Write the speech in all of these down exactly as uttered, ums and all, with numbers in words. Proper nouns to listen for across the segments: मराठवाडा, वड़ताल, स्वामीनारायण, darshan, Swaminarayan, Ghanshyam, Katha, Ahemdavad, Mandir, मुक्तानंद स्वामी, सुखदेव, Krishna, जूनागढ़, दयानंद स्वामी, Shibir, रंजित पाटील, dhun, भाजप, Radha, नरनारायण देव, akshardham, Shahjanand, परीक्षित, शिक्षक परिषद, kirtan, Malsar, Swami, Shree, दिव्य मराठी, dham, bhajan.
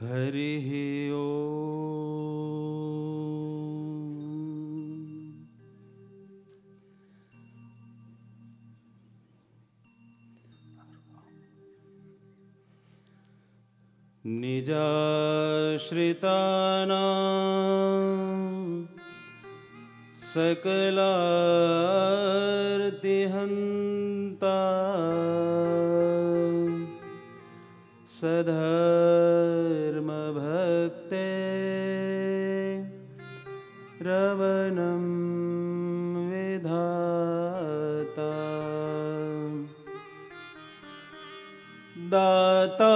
हरि ओम। निजाश्रितानां सकलार्तिहन्ता सधर्म भक्ते रवणं विधाता दाता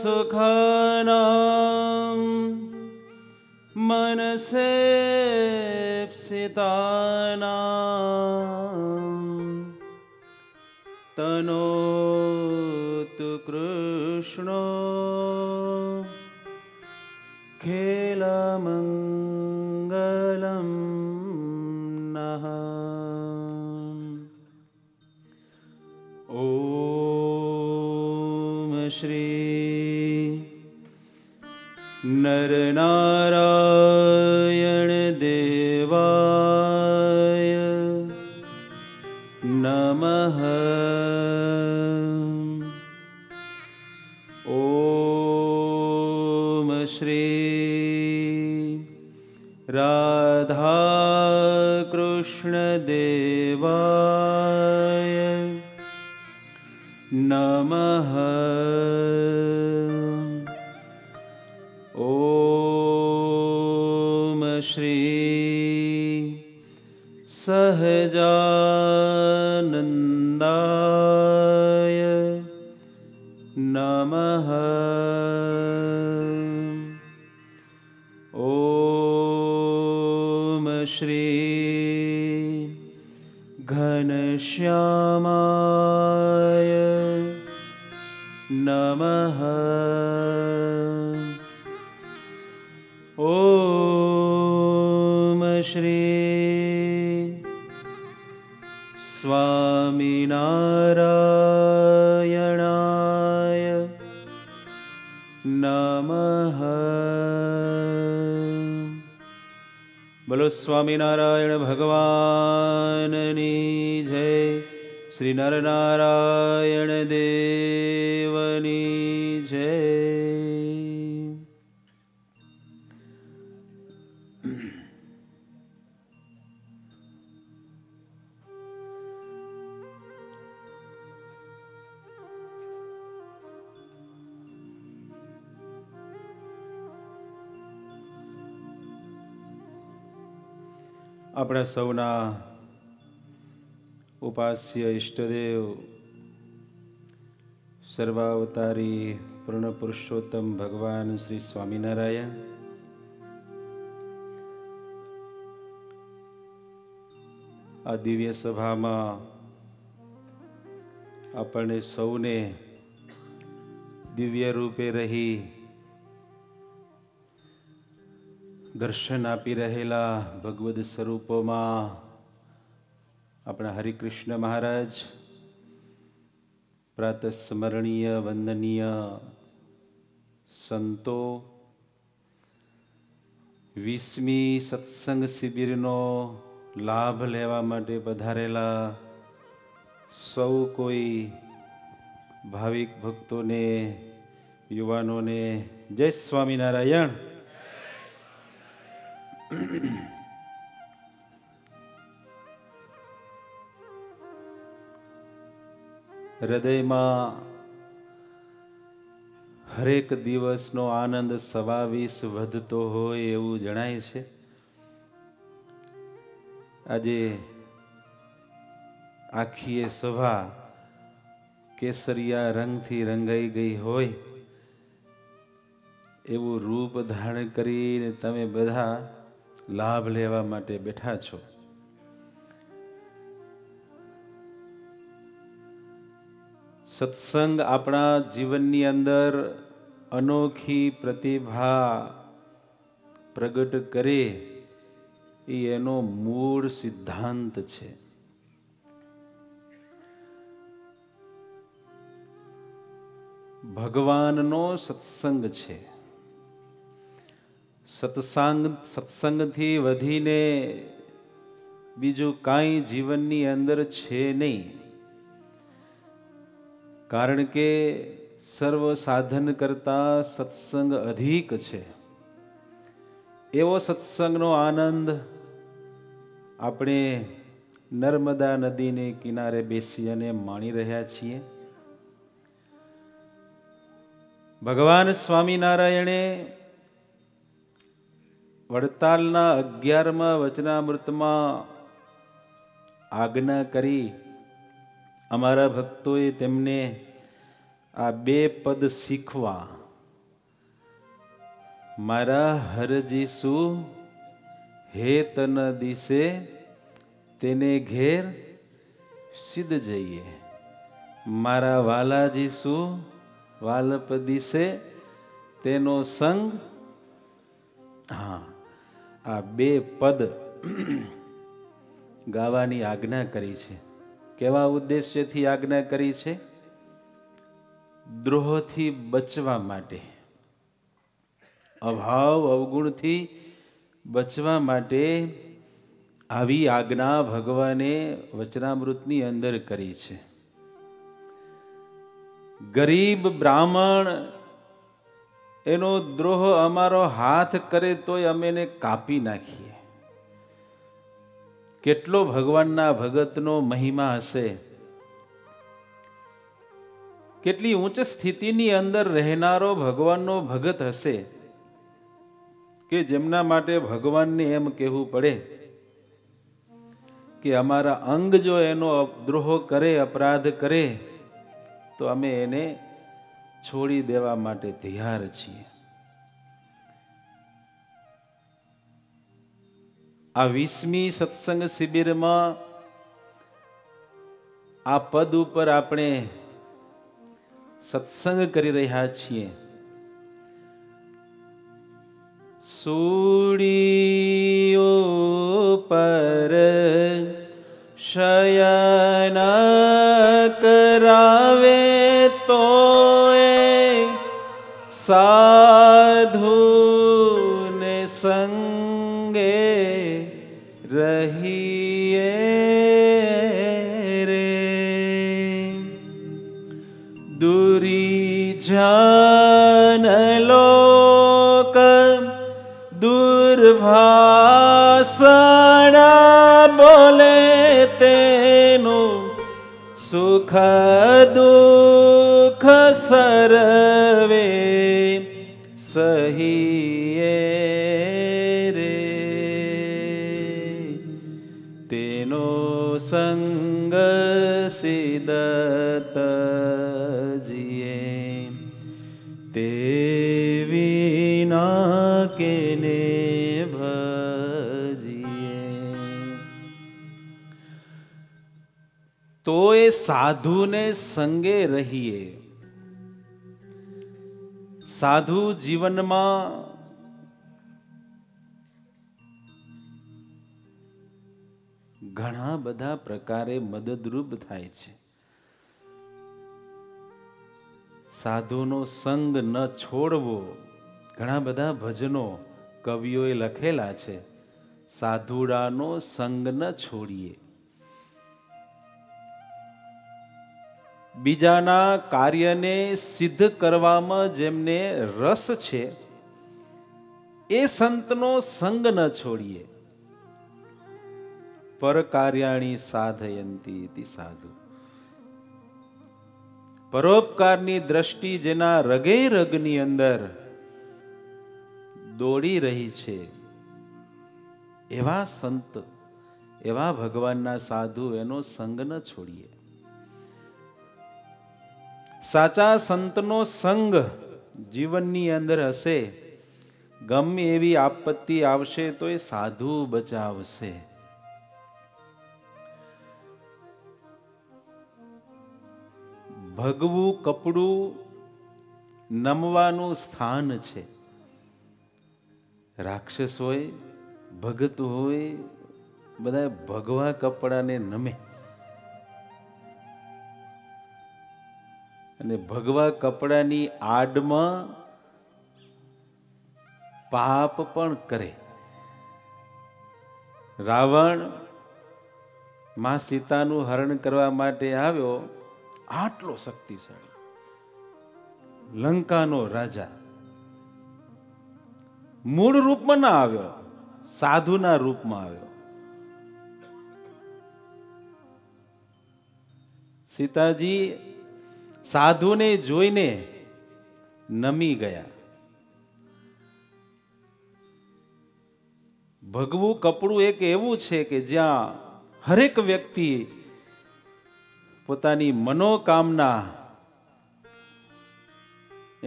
सुखानां मनसेप्सितानां तनोतु कृष्णो खेलमङ्गलं नः। ॐ श्री नरनारायण देवाय नमः। ॐ श्री राधा कृष्ण देवाय नमः। ॐ श्री सहजानन्दाय नमः। ॐ श्री घनश्यामाय नमः। ॐ श्री स्वामिनारायणाय नमः। बोलो स्वामीनारायण भगवाननी जय। श्री नरनारायण देवनी जय। अपना सौना उपास्य इष्टदेव सर्वावतारी पूर्ण पुरुषोत्तम भगवान श्री स्वामीनारायण आ दिव्य सभा में अपने सौने दिव्य रूपे रही दर्शन आपी रहेला भगवद स्वरूपों में अपना हरिकृष्ण महाराज प्रातः स्मरणीय वंदनीय संतो वीसमी सत्संग शिबिर लाभ लेवा माटे पधारेला सौ कोई भाविक भक्तों ने युवानों ने जय स्वामीनारायण। हृदय में हरेक दिवस नो आनंद सवावीस वधतो होय एवुं जणाय छे। आजे आखीए सभा केसरिया रंग थी रंगाई गई होय एवुं रूप धारण करीने तमे बधा लाभ लेवा माटे बैठा छो। सत्संग अपना जीवननी अंदर अनोखी प्रतिभा प्रगट करे एनो मूल सिद्धांत छे। भगवाननो सत्संग छे। सत्संग सत्संग थी वधीने बीजू काई जीवननी अंदर छे नहीं। कारण के सर्व साधन करता सत्संग अधिक छे। एवो सत्संगनो आनंद अपने नर्मदा नदी ने किनारे बेसीने माणी रह्या छीए। भगवान स्वामीनारायणे वड़तालना अग्यारमा वचनामृतमा आज्ञा करी। अमारा भक्तोए तेमने आ बे पद सीखवा। मारा हरजीसु हे तन दिसे तेने घेर सिद्ध जाइए। मारा वाला जीसु वालपदी से तेनो संग। हाँ, आ बे पद गावानी आज्ञा करी छे। केवा उद्देश्य थी आज्ञा करी छे? द्रोह थी बचवा माटे, अभाव अवगुण थी बचवा माटे आवी आज्ञा भगवाने वचनामृतनी अंदर करी छे। गरीब ब्राह्मण एनो द्रोह अमारो हाथ करे तो अमेने कापी नाखीए। केटलो भगवानना भगतनो महिमा हशे। केटली ऊंच स्थितिनी अंदर रहनारो भगवाननो भगत हशे के जेमना माटे भगवानने एम कहेवू पड़े कि अमारा अंग जो एनो द्रोह करे, अपराध करे तो अमे एने छोड़ी देवा माटे तैयार छीए। आ वीसमी सत्संग शिबिर में आ पद पर आपणे सत्संग करी रह्या छीए। सूड़ीओ पर शयन करावे तोय साधु ने संगे रहिए रे। दूरी जान लोक दुर्भाषण बोले तेनु सुख दुख सर्वे सहिए रे। तेनो संग सिदत जिए ते विना केने तो ये साधु ने संगे रहिए। साधु जीवन में घणा बधा प्रकारे मददरूप थाय छे। साधु नो संग न छोड़वो। घणा बधा भजनों कविओए लखेला छे, साधुड़ा नो संग न छोड़िए। बीजाना कार्यने सिद्ध करवामां जेमने रस छे ए संतनो संग न छोड़िए। परकार्याणी साधयंती इति साधु। परोपकारनी दृष्टि जेना रगे रगनी अंदर दौड़ी रही छे एवा संत, एवा भगवानना साधु एनो संग न छोड़िए। साचा संतनो संग जीवननी अंदर हशे। गम एवी आपत्ति आवशे तो ए साधु बचावशे। भगवू कपड़ू नमवानु स्थान छे। राक्षस होय भगत होय बधाय भगवा कपड़ा ने नमे। અને ભગવા કપડાની આડમાં પાપ પણ કરે। રાવણ માં સીતાનું હરણ કરવા માટે આવ્યો, આટલો શક્તિશાળી લંકાનો રાજા મૂળ રૂપમાં ના આવ્યો, સાધુના રૂપમાં આવ્યો। सीताजी साधु ने जोईने नमी गया। भगवू कपड़ू एक एवं छे के ज्यां हरेक व्यक्ति पोतानी मनोकामना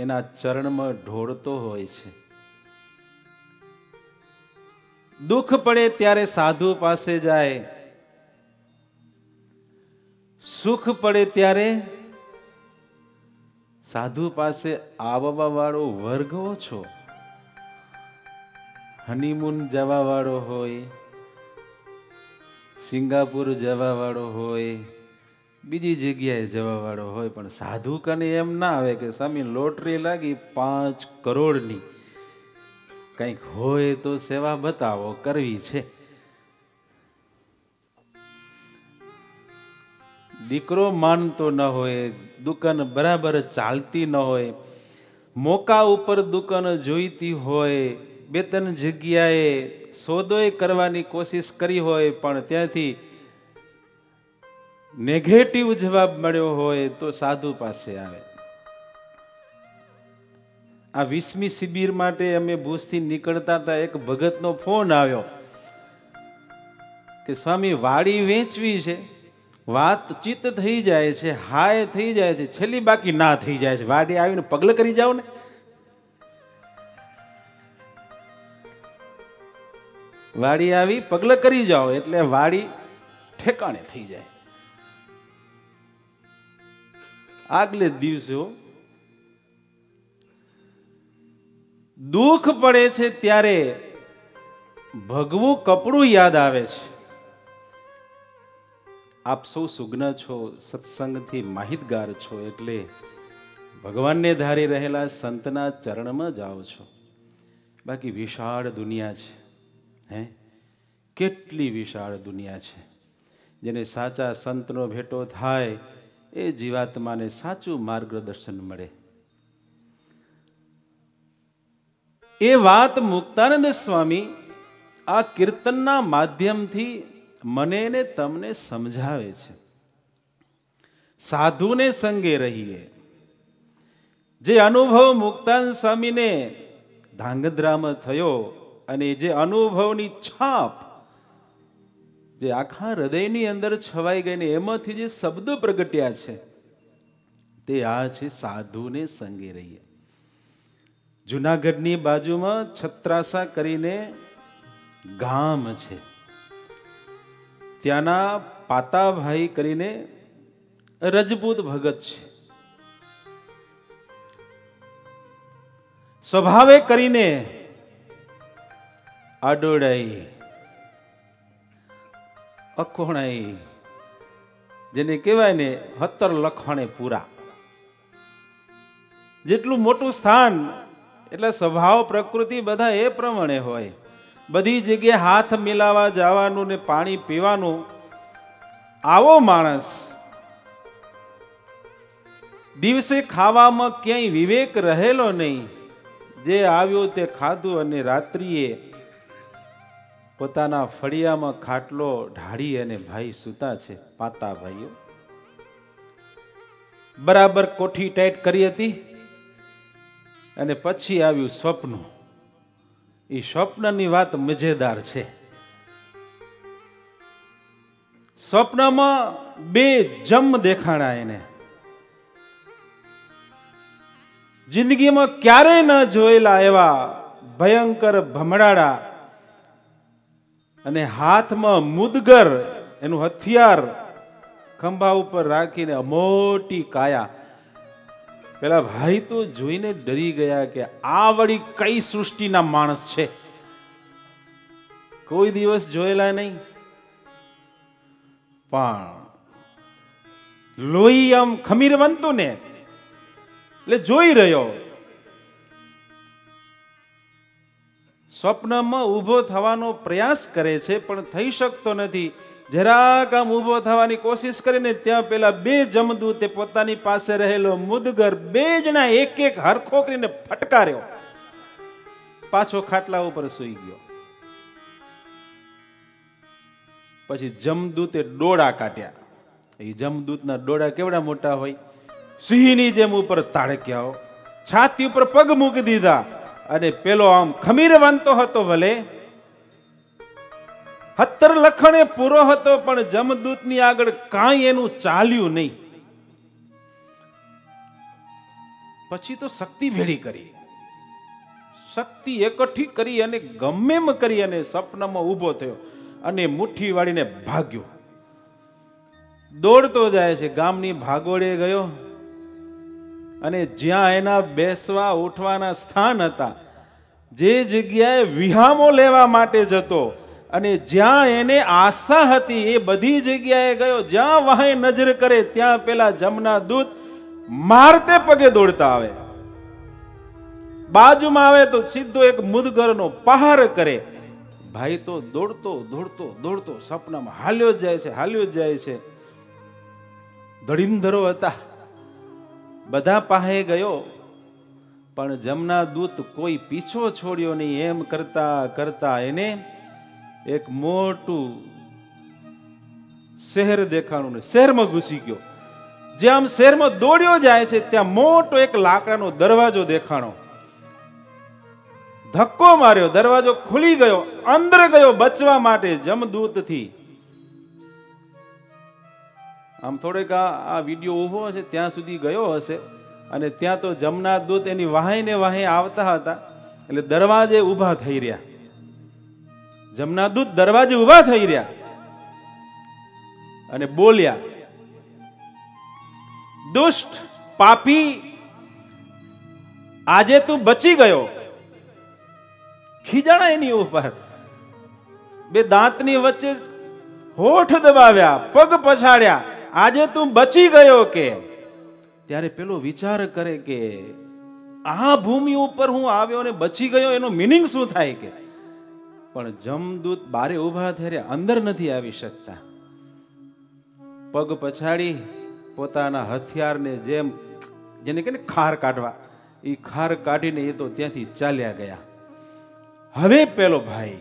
एना चरण में ढोळतो होय छे। दुख पड़े त्यारे साधु पासे जाए, सुख पड़े त्यारे साधु पासे आववा वाळो वर्ग ओछो, हनीमून जवा वाळो होय, सिंगापुर जवा वाळो होय, बीजी जग्याए जवा वाळो होय, पण साधु कने एम ना आवे के सामी लोटरी लागी पांच करोड़नी, कंईक होय तो सेवा बतावो करवी छे। दीकरो मानतो न होय, दुकान बराबर चालती न होय, मोका उपर दुकान जोईती होय, बेतन जग्याए सोदोय करवानी कोशिश करी होय, पण त्यांथी नेगेटिव जवाब मळ्यो होय तो साधु पासे आवे। आ वीसमी शिबिर माटे अमे भूजथी निकळता हता, एक भगतनो फोन आव्यो के स्वामी वाड़ी वेचवी छे, वातचीत थी जाए छे, हाय थी जाए छे, छेली बाकी ना थी जाए छे, वाड़ी आवीने पगल करी जाओ ने। वाड़ी आवी पगल करी जाओ एटले वाड़ी ठेकाणे थी जाए। आगले दिवसो दुख पड़े छे त्यारे भगवू कपड़ू याद आवे छे। आप सौ सुग्न छो, सत्संग थी माहितगार छो, एटले भगवान ने धारी रहेला संतना चरण में जाओ छो। बाकी विशाल दुनिया छे, हैं केटली विशाल दुनिया छे। जेने साचा संतनो भेटो थाय ए जीवात्मा ने साचू मार्गदर्शन मळे। ए वात मुक्तानंद स्वामी आ कीर्तनना माध्यमथी मने ने तमने समझावे छे। साधु ने संगे रहीए, जे अनुभव मुक्तानंद स्वामी ने धांगध्रा में थयो अने जे अनुभवनी छाप जे आखा हृदयनी अंदर छवाई गई ने एमांथी जे शब्द प्रगट्या छे ते आ छे साधु ने संगे रहीए। जूनागढ़नी बाजू में छत्रासा करीने गाम छे, त्याना पाताभाई करीने रजपूत भगत छे। स्वभावे करीने आडोड़ाई अखोणाई जेने कहेवाय ने हत्तर लखाणे पूरा जेटलू मोटू स्थान एटले स्वभाव प्रकृति बधा ए प्रमाणे होय। बधी जगह हाथ मिलावा जावानू ने पाणी पीवानू, आवो मानस दिवसे खावामां क्यांय विवेक रहेलो नहीं। जे आव्यो ते खाधुं अने रात्रिए पोताना फळियामां खाटलो ढाळी अने भाई सूता छे। पाता भाईओ बराबर कोठी टाइट करी हती अने पछी आव्युं स्वप्न। ई स्वप्ननी वात मजेदार छे। स्वप्नमां बे जम देखाणा एने, जिंदगीमां क्यारे न जोयेला एवा भयंकर भमडाडा अने हाथमां मुदगर एनुं हथियार खंभा उपर राखीने मोटी काया। पेला भाई तो जोईने डरी गया कि आ वड़ी कई सृष्टिना माणस छे, कोई दिवस जोयेला नहीं। पण लोई आम खमीरवंतु ने એટલે જોઈ રહ્યો. સ્વપ્નમાં ઊભો થવાનો પ્રયાસ કરે છે પણ થઈ શકતો નથી. જરાક આમ ઊભો થવાની કોશિશ કરીને ત્યાં પેલા બે જમદૂતે પોતાની પાસે રહેલો મુદગર બે જણા એક એક હરખો કરીને ફટકાર્યો. પાછો ખાટલા ઉપર સૂઈ ગયો. પછી જમદૂતે ડોળા કાઢ્યા. એ જમદૂતના ડોળા કેવડા મોટા હોય, સિંહની જેમ ઉપર તાળક્યાઓ, છાતી ઉપર પગ મૂકી દીધા. અને પેલો આમ ખમીર વાંધતો હતો, ભલે હત્તર લખણે પૂરો હતો, પણ જમદૂતની આગળ કાંઈ એનું ચાલ્યું નહીં. પછી તો શક્તિ ભેળી કરી, શક્તિ એકઠી કરી અને ગમે એમ કરી અને સપનામાં ઊભો થયો અને મુઠ્ઠી વાળીને ભાગ્યો. દોડતો જાય છે, ગામની ભાગોળે ગયો અને જ્યાં એના બેસવા ઉઠવાના સ્થાન હતા, જે જગ્યાએ વિહામો લેવા માટે જતો અને જ્યાં એને આસ્થા હતી એ બધી જગ્યાએ ગયો. જ્યાં વાંહે નજર કરે ત્યાં પેલા જમના દૂત મારતે પગે દોડતા આવે. બાજુમાં આવે તો સીધો એક મુદગરનો પહાર કરે. ભાઈ તો દોડતો દોડતો દોડતો સપનામાં હાલ્યો જાય છે, હાલ્યો જાય છે. ધડીંધરો હતા, બધા પાસે ગયો, પણ જમના દૂત કોઈ પીછો છોડ્યો નહીં. એમ કરતા કરતા એને એક મોટું શહેર દેખાણું ને શહેરમાં ઘૂસી ગયો. જે આમ શહેરમાં દોડ્યો જાય છે ત્યાં મોટો એક લાકડાનો દરવાજો દેખાણો. ધક્કો માર્યો, દરવાજો ખુલી ગયો, અંદર ગયો બચવા માટે જમદૂતથી. આમ થોડેક આ વિડીયો ઊભો હશે ત્યાં સુધી ગયો હશે. અને ત્યાં તો જમના દૂત એની વાહે ને વાહે આવતા હતા એટલે દરવાજે ઊભા થઈ રહ્યા. જમના દૂત દરવાજે ઊભા થઈ રહ્યા અને બોલ્યા, દુષ્ટ પાપી, આજે તું બચી ગયો. ખીજાણા એની ઉપર, બે દાંતની વચ્ચે હોઠ દબાવ્યા, પગ પછાડ્યા, આજે તું બચી ગયો કે. ત્યારે પેલો વિચાર કરે કે આ ભૂમિ ઉપર હું આવ્યો ને બચી ગયો, એનો મિનિંગ શું થાય કે. પણ જમદૂત બારે ઊભા થયા, અંદર નથી આવી શકતા. પગ પછાડી પોતાના હથિયારને જેમ જેને કે ખાર કાઢવા, એ ખાર કાઢીને એ તો ત્યાંથી ચાલ્યા ગયા. હવે પેલો ભાઈ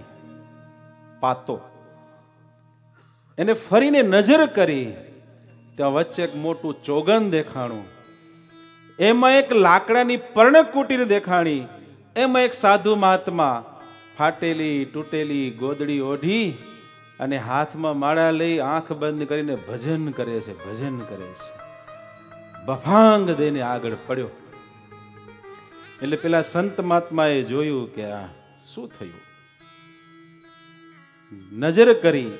પાતો એને ફરીને નજર કરી, ત્યાં વચ્ચે એક મોટું ચોગન દેખાણું, એમાં એક લાકડાની પર્ણકુટીર દેખાણી, એમાં એક સાધુ મહાત્મા ફાટેલી તૂટેલી ગોદડી ઓઢી અને હાથમાં માળા લઈ આંખ બંધ કરીને ભજન કરે છે, ભજન કરે છે, બફાંગ દઈને આગળ પડ્યો. એટલે પેલા સંત મહાત્માએ જોયું કે આ શું થયું. નજર કરી,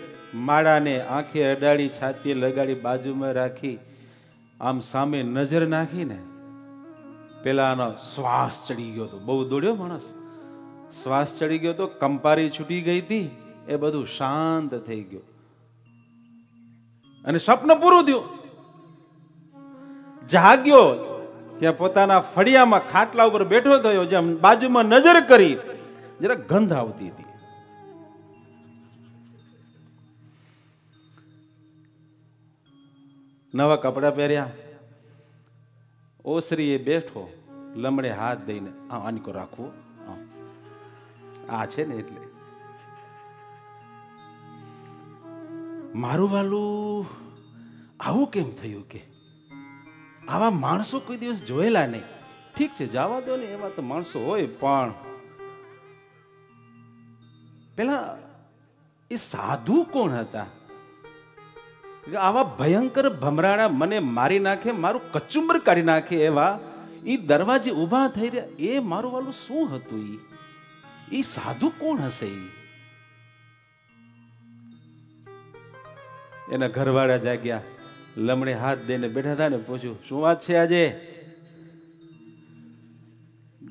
માળાને આંખે અડાડી, છાતીએ લગાડી, બાજુમાં રાખી, આમ સામે નજર નાખીને પેલાનો શ્વાસ ચડી ગયો હતો. બહુ દોડ્યો માણસ, શ્વાસ ચડી ગયો હતો, કંપારી છૂટી ગઈ હતી, એ બધું શાંત થઈ ગયું અને સ્વપ્ન પૂરું થયું. જાગ્યો, ત્યાં પોતાના ફળિયામાં ખાટલા ઉપર બેઠો થયો. જેમ બાજુમાં નજર કરી, જરા ગંધ આવતી હતી. નવા કપડા પહેર્યા, ઓસરીએ બેઠો, લમડે હાથ દઈને, આ આનકો રાખવો, આ છે ને એટલે મારું વાલું આવું કેમ થયું કે. આવા માણસો કોઈ દિવસ જોયેલા નહીં. ઠીક છે, જવા દો ને, એવા તો માણસો હોય, પણ પેલા એ સાધુ કોણ હતા? આવા ભયંકર ભમરાણા મને મારી નાખે, મારું કચુંબર કાઢી નાખે એવા એ દરવાજે ઊભા થઈ રહ્યા, એ મારું વાલું શું હતું? એ સાધુ કોણ હશે? એના ઘરવાળા જાગ્યા, લમણે હાથ દઈને બેઠા હતા ને પૂછ્યું, શું વાત છે આજે?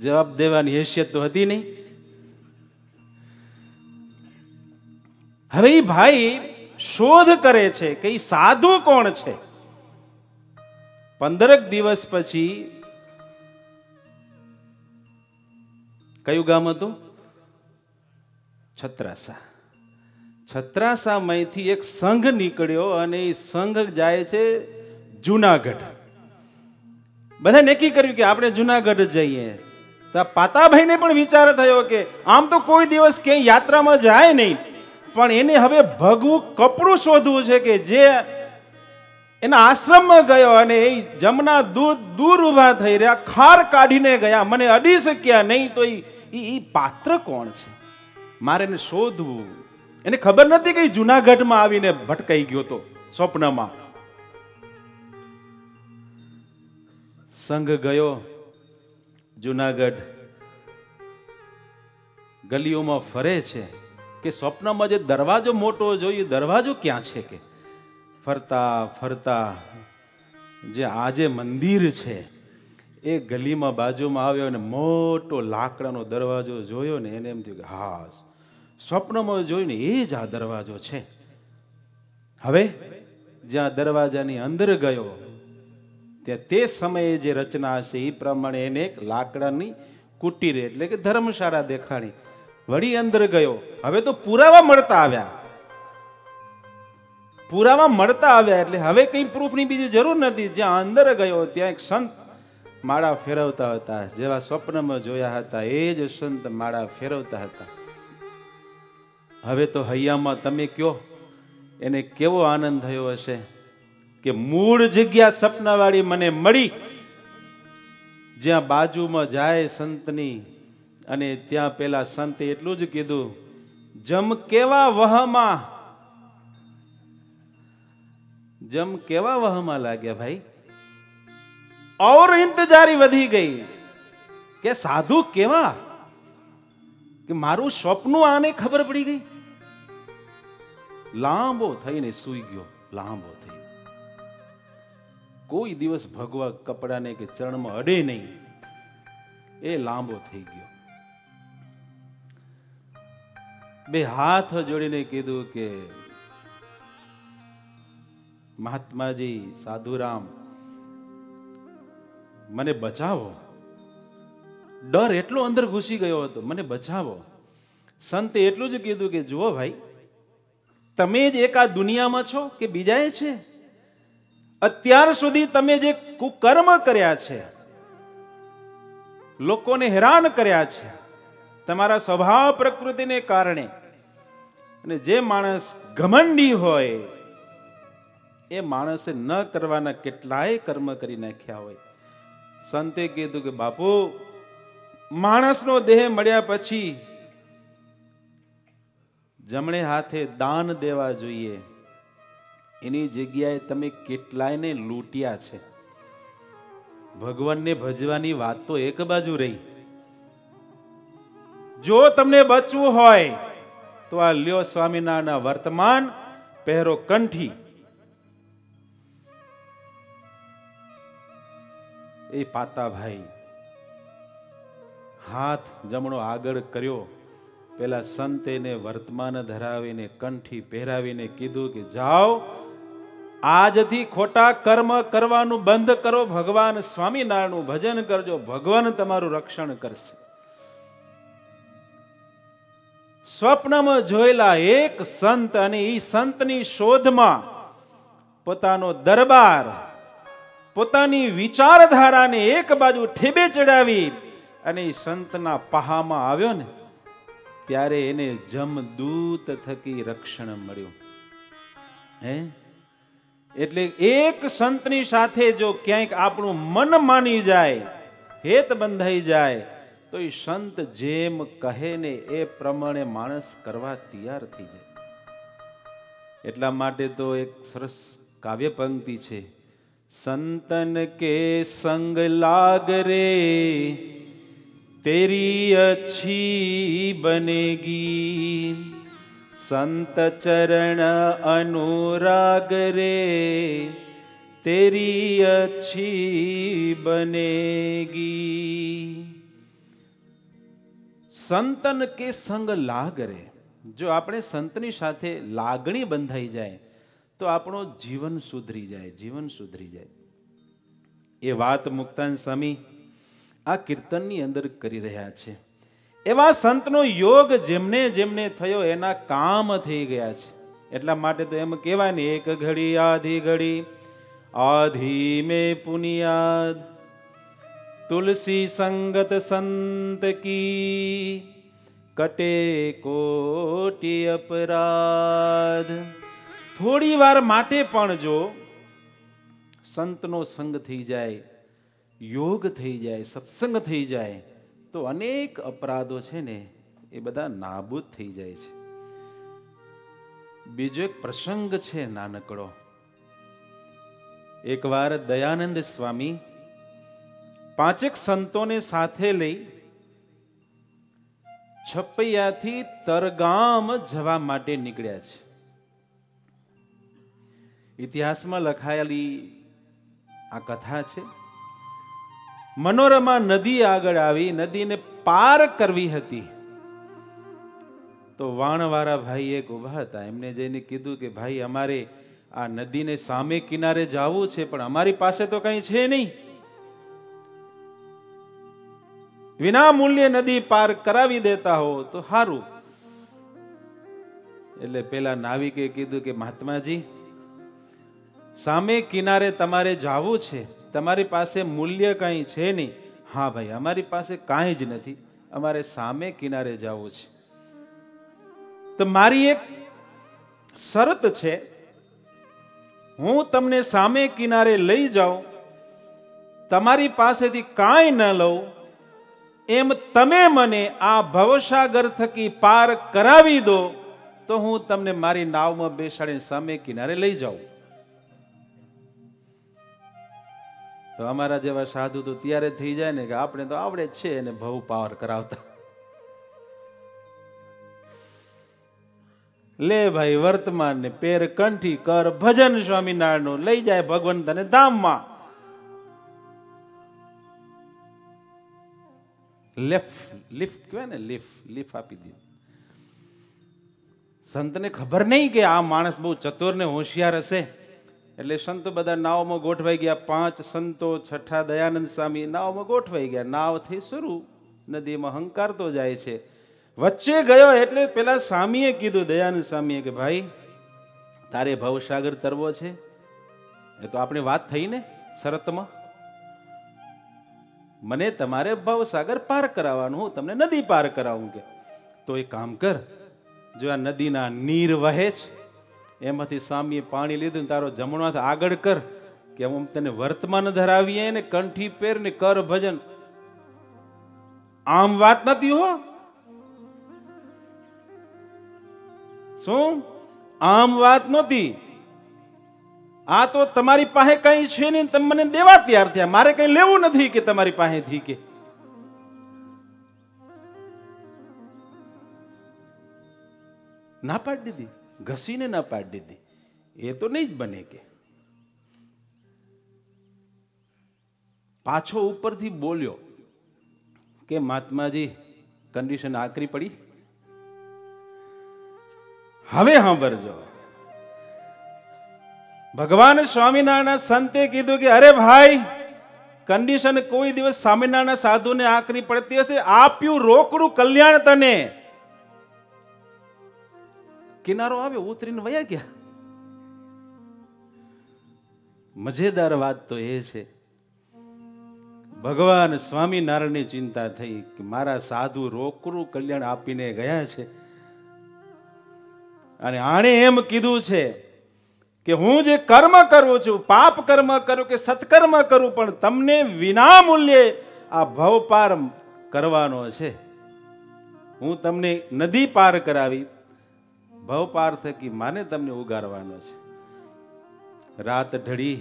જવાબ દેવાની હેસિયત તો હતી નહીં. હવે એ ભાઈ શોધ કરે છે કે એ સાધુ કોણ છે. પંદરક દિવસ પછી કયું ગામ હતું? છત્રાસા. છત્રાસામાંથી એક સંઘ નીકળ્યો અને એ સંઘ જાય છે જુનાગઢ. બધા નક્કી કર્યું કે આપણે જુનાગઢ જઈએ. તો પાતાભાઈને પણ વિચાર થયો કે આમ તો કોઈ દિવસ ક્યાંય યાત્રામાં જાય નહીં, પણ એને હવે ભગવું કપડું શોધવું છે કે જે એના આશ્રમમાં ગયો અને એ જમના દૂધ દૂર ઊભા થઈ રહ્યા, ખાર કાઢીને ગયા, મને અડી શક્યા નહીં, તો એ પાત્ર કોણ છે મારે એને શોધવું. એને ખબર નથી કે જુનાગઢમાં આવીને ભટકાઈ ગયો હતો સ્વપ્નમાં. સંઘ ગયો જુનાગઢ, ગલીઓમાં ફરે છે કે સ્વપ્નમાં જે દરવાજો મોટો જોયો એ દરવાજો ક્યાં છે કે ફરતા ફરતા જે આજે મંદિર છે એ ગલીમાં બાજુમાં આવ્યો અને મોટો લાકડાનો દરવાજો જોયો ને એને એમ થયું કે હા, સ્વપ્નમાં જોઈને એ જ આ દરવાજો છે. હવે જ્યાં દરવાજાની અંદર ગયો ત્યાં તે સમયે જે રચના હશે એ પ્રમાણે એને એક લાકડાની કુટીર એટલે કે ધર્મશાળા દેખાણી. વળી અંદર ગયો, હવે તો પુરાવા મળતા આવ્યા, પુરાવા મળતા આવ્યા એટલે હવે કઈ પ્રૂફની બીજી જરૂર નથી. જ્યાં અંદર ગયો ત્યાં એક સંત માળા ફેરવતા હતા, જેવા સ્વપ્નમાં જોયા હતા એ જ સંત માળા ફેરવતા હતા. હવે તો હૈયામાં તમે કયો એને કેવો આનંદ થયો હશે કે મૂળ જગ્યા સપનાવાળી મને મળી, જ્યાં બાજુમાં જાય સંતની અને ત્યાં પેલા સંતે એટલું જ કીધું, જમ કેવા વહમાં, जम केवा वहमा लाग्या भाई, और इंतजारी वधी गई के साधु केवा, के मारू स्वप्नु आने खबर पड़ी गई. लांबो थईने सूई गयो, लांबो थई कोई दिवस भगवा कपड़ा ने के चरण में अड़े नहीं, ए लांबो थई गयो. बे हाथ जोड़ीने कीधु के महात्मा जी, साधुराम, मने बचावो, डर एटलो अंदर घुसी गयो हतो, मने बचावो. संते एटलुं ज कीधुं के जुओ भाई, तमे ज एक आ दुनियामां छो के बीजाए छे? अत्यार सुधी तमे जे कुकर्म कर्या छे, लोकोने हैरान कर्या छे, तमारा स्वभाव प्रकृतिने कारणे, अने जे माणस घमंडी होय ए माणसे न करवाना केटलाय कर्म करी नाख्या होय. संते कीधु के बापू, माणसनो देह मळ्या पछी जमणे हाथे दान देवा जोईए, एनी जग्याए तमे केटलायने लूट्या छे. भगवानने भजवानी वात तो एक बाजू रही, जो तमने बचवुं होय तो आ ल्यो स्वामीनारायणना वर्तमान, पहेरो कंठी. ए पाता भाई हाथ जमणो आगळ कर्यो, पेला संते ने वर्तमान धरावीने कंठी पहेरावीने कीधुं के जाओ, आजथी खोटा कर्म करवानुं बंध करो, भगवान स्वामीनारायणनुं भजन करजो, भगवान तमारुं रक्षण करशे. स्वप्नमां जोयेला एक संत अने ई संतनी शोधमां पोतानो दरबार, પોતાની વિચારધારાને એક બાજુ ઠેબે ચડાવી અને સંતના પહામાં આવ્યો ને ત્યારે એને જમદૂત થકી રક્ષણ મળ્યું. હે, એટલે એક સંતની સાથે જો ક્યાંક આપણું મન માની જાય, હેત બંધાઈ જાય, તો એ સંત જેમ કહે ને એ પ્રમાણે માણસ કરવા તૈયાર થઈ જાય. એટલા માટે તો એક સરસ કાવ્ય પંક્તિ છે, संतन के संग लाग रे तेरी अच्छी बनेगी, संत चरण अनुराग रे तेरी अच्छी बनेगी. संतन के संग लाग रे, जो आपने संतनी साथे लागणी बंधाई जाए तो आपनो जीवन सुधरी जाए, जीवन सुधरी जाए. ये बात मुक्तान स्वामी आ कीर्तन नी अंदर करी रह्या छे. એવા સંતનો યોગ જેમને જેમને થયો એના કામ થઈ ગયા છે. એટલા માટે તો એમ કહેવાય ને, એક ઘડી આધી ઘડી આધી મેં પુનિયાદ તુલસી સંગત સંત કી કટે કોટી અપરાધ. થોડી વાર માટે પણ જો સંતનો સંગ થઈ જાય, યોગ થઈ જાય, સત્સંગ થઈ જાય તો અનેક અપરાધો છે ને એ બધા નાબૂદ થઈ જાય છે. બીજો એક પ્રસંગ છે નાનકડો. એકવાર દયાનંદ સ્વામી પાંચેક સંતોને સાથે લઈ છપૈયાથી તરગામ જવા માટે નીકળ્યા છે. ઇતિહાસમાં લખાયેલી આ કથા છે. मनोरमा नदी आगळ आवी, नदी ने पार करवी हती तो वाणवारा भाई एक उभा हता. एमने जईने कीधुं के भाई अमारे आ नदी ने सामे किनारे जावुं छे पण अमारी पासे तो कई छे नहीं, विना मूल्ये नदी पार करावी देता हो तो हारू. एटले पेला नाविके कीधुं के महात्माजी सामे किनारे तमारे जावुं छे, तमारी पासे मूल्य कहीं छे नहीं. हाँ भाई, अमारी पासे कहीं ज नथी, अमारे सामे किनारे जावुं छे. तो मारी एक शरत छे, हूँ तमने सामे किनारे लई जाऊँ, तमारी पासेथी कांई न लऊं, एम तमे मने आ भवसागर थकी पार करावी दो तो हूँ तमने मारी नावमां बेसाडीने सामे किनारे लई जाऊँ. तो अमरा जेवा साधु तो त्यारे थी जाए ने कि आपने तो आवड़े छे ने भव पार करावता. ले भाई वर्तमान ने पेर कंठी कर भजन स्वामीनारायण नो, लई जाए भगवंत ने धाम मां. लिफ्ट लिफ्ट क्यों ने लिफ्ट लिफ्ट आपी दी. संत ने खबर नहीं कि आ मानस बहुत चतुर ने होशियार हशे. એટલે સંતો બધા નાવમાં ગોઠવાઈ ગયા. પાંચ સંતો, છઠ્ઠા દયાનંદ સ્વામી નાવમાં ગોઠવાઈ ગયા. નાવ થઈ શરૂ, નદીમાં હંકારતો જાય છે. વચ્ચે ગયો એટલે પેલા સ્વામીએ કીધું, દયાનંદ સ્વામીએ કે ભાઈ તારે ભવસાગર તરવો છે, એ તો આપણે વાત થઈ ને શરતમાં, મને તમારે ભવસાગર પાર કરાવવાનું, હું તમને નદી પાર કરાવું કે તો એ કામ કર, જો આ નદીના નીર વહે છે एमांथी स्वामीए पाणी लीधुं, तारो जमणो हाथ आगळ कर के हम तने वर्तमान धरावीए ने कंठी पेर ने कर भजन. आम वात नथी हो, शुं आम वात नथी, आ तो तमारी पासे कई छे नहीं, तमे मने देवा तैयार थया, मारे कई लेवुं नथी के तमारी पासेथी के. ना पाडी दीधी, घसीने ना पाड़ दीधी, ये तो नहीं बने के. पाछो ऊपर थी बोलियो के महात्मा जी कंडीशन आकरी पड़ी, हवे सांभळजो. भगवान स्वामीनारायण संते कीधुं के अरे भाई कंडीशन कोई दिवस स्वामीनारायण साधु ने आकरी पड़ती हशे, आप्युं रोकड़ू कल्याण तने. किनारो आवे, उतरीने वया गया. मजेदार बात तो ये है, भगवान स्वामीनारायण ने चिंता थी कि मारा साधु रोकड़ू कल्याण आपीने गया छे अने आणे एम कीधुं छे कि हूँ जे कर्म करूं छुं, पाप कर्म करूं के सत्कर्म करूं, पण तमने विना मूल्ये आ भव पार करवानो छे. हूँ तमने नदी पार करावी, भव पार थकी माने तमने उगारवानो छे. रात ढड़ी,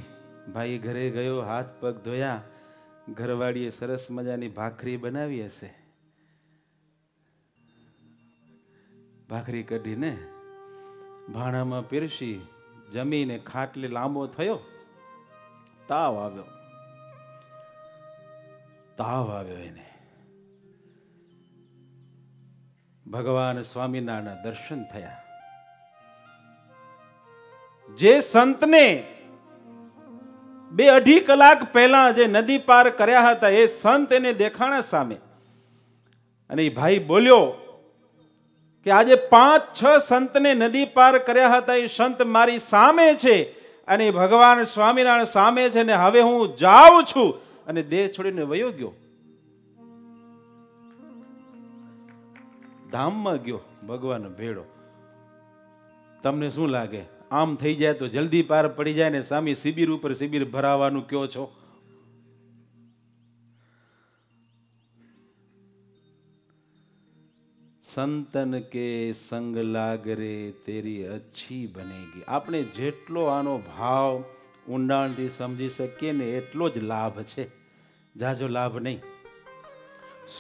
भाई घरे गयो, हाथ पग धोया, घरवाड़ीए सरस मजानी भाखरी बनावी हशे. भाखरी कढीने भाणामां पीरसी, जमीने खाटले लांबो थयो, ताव आव्यो. ताव आव्यो एने भगवान स्वामीनारायण दर्शन थया. जे संत ने बे अढ़ी कलाक पहला जे नदी पार कर्या हता ए संत एने देखाणा सामे अने भाई बोलियो कि आजे पांच छ संत ने नदी पार कर्या हता ए संत मारी सामे छे अने भगवान स्वामीनारायण सामे छे ने हवे हूँ जाऊं छू अने देह छोड़ीने वयो गयो धाम में गयो भगवान भेड़ो। तमने शू लागे आम थी जाए तो जल्दी पार पड़ी जाए ने सामी शिबिर पर शिबिर भरावानु क्यों छो? संतन के संग लाग रे तेरी अच्छी बनेगी। आपने जेटलो आनो भाव ऊंडाण थी समझी सके ने एटलो ज लाभ छे, जाजो लाभ नहीं।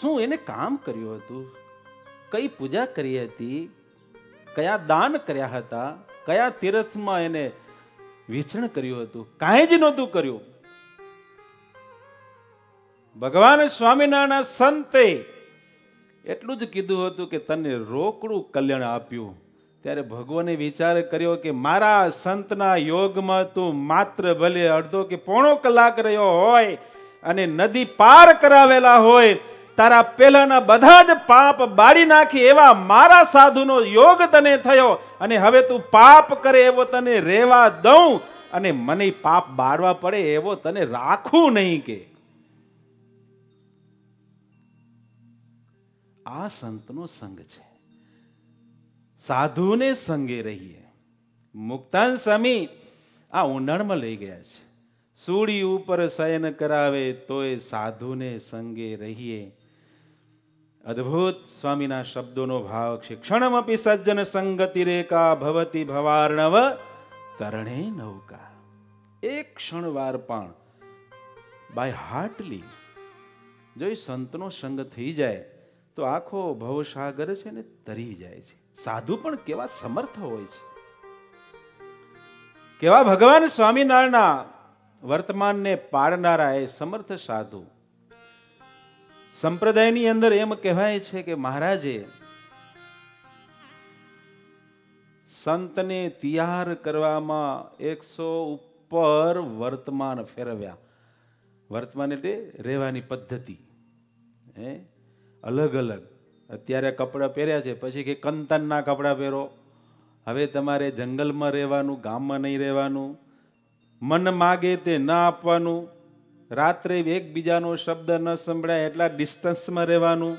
शू एने काम कर्यो हतुं, कई पूजा करी हती, कया दान कर्या हता, कया तीर्थ में एने विचरण कर्यो हतुं, काई ज नहोतुं कर्यो। भगवान स्वामीनारायण संते एटलू ज कीधु हतु के तने रोकड़ू कल्याण आप्यू। त्यारे भगवाने विचार कर्यो के मारा संतना योग में तू मात्र भले अर्धो के पौणो कलाक रह्यो होय अने नदी पार करावेला होय, तारा पेलाना बधा ज पाप बारी नाखी एवा मारा साधुनो योग तने थयो अने हवे तू पाप करे एवो तने रेवा दऊं अने मने पाप बाळवा पड़े एवो तने राखू नहीं। के आ संतनो संग छे, साधु ने संगे रहीए। मुक्तान स्वामी आ ऊंडाण में लई गया छे। सूड़ी ऊपर शयन करावे तोय साधु ने संगे रहीए। अद्भुत स्वामीना शब्दों भाव शिक्षणमपि सज्जन संगति रेका भवति भवार्णव तरणे नौका। एक क्षणवार पण बाय हार्टली जो संतनो संग थी जाए तो आखो भवसागर छे ने तरी जाए छे। साधु पण केवा समर्थ होय छे, केवा भगवान स्वामीनारायण वर्तमान ने पाड़नारा ए समर्थ साधु। संप्रदायनी अंदर एम कहेवाय छे के महाराजे संतने तैयार करवामां सौ उपर वर्तमान फेरव्या। वर्तमान एटले रहेवानी पद्धति हे अलग अलग। अत्यारे कपड़ा पहर्या छे पछी के कंतनना कपड़ा पहरो, हवे तमारे जंगल में रहेवानुं, गाम में नहीं रहेवानुं, मन मागे ते न आपवानुं, रात्रे एकबीजानो शब्द न संभळाय एटला डिस्टन्स में रहेवानुं,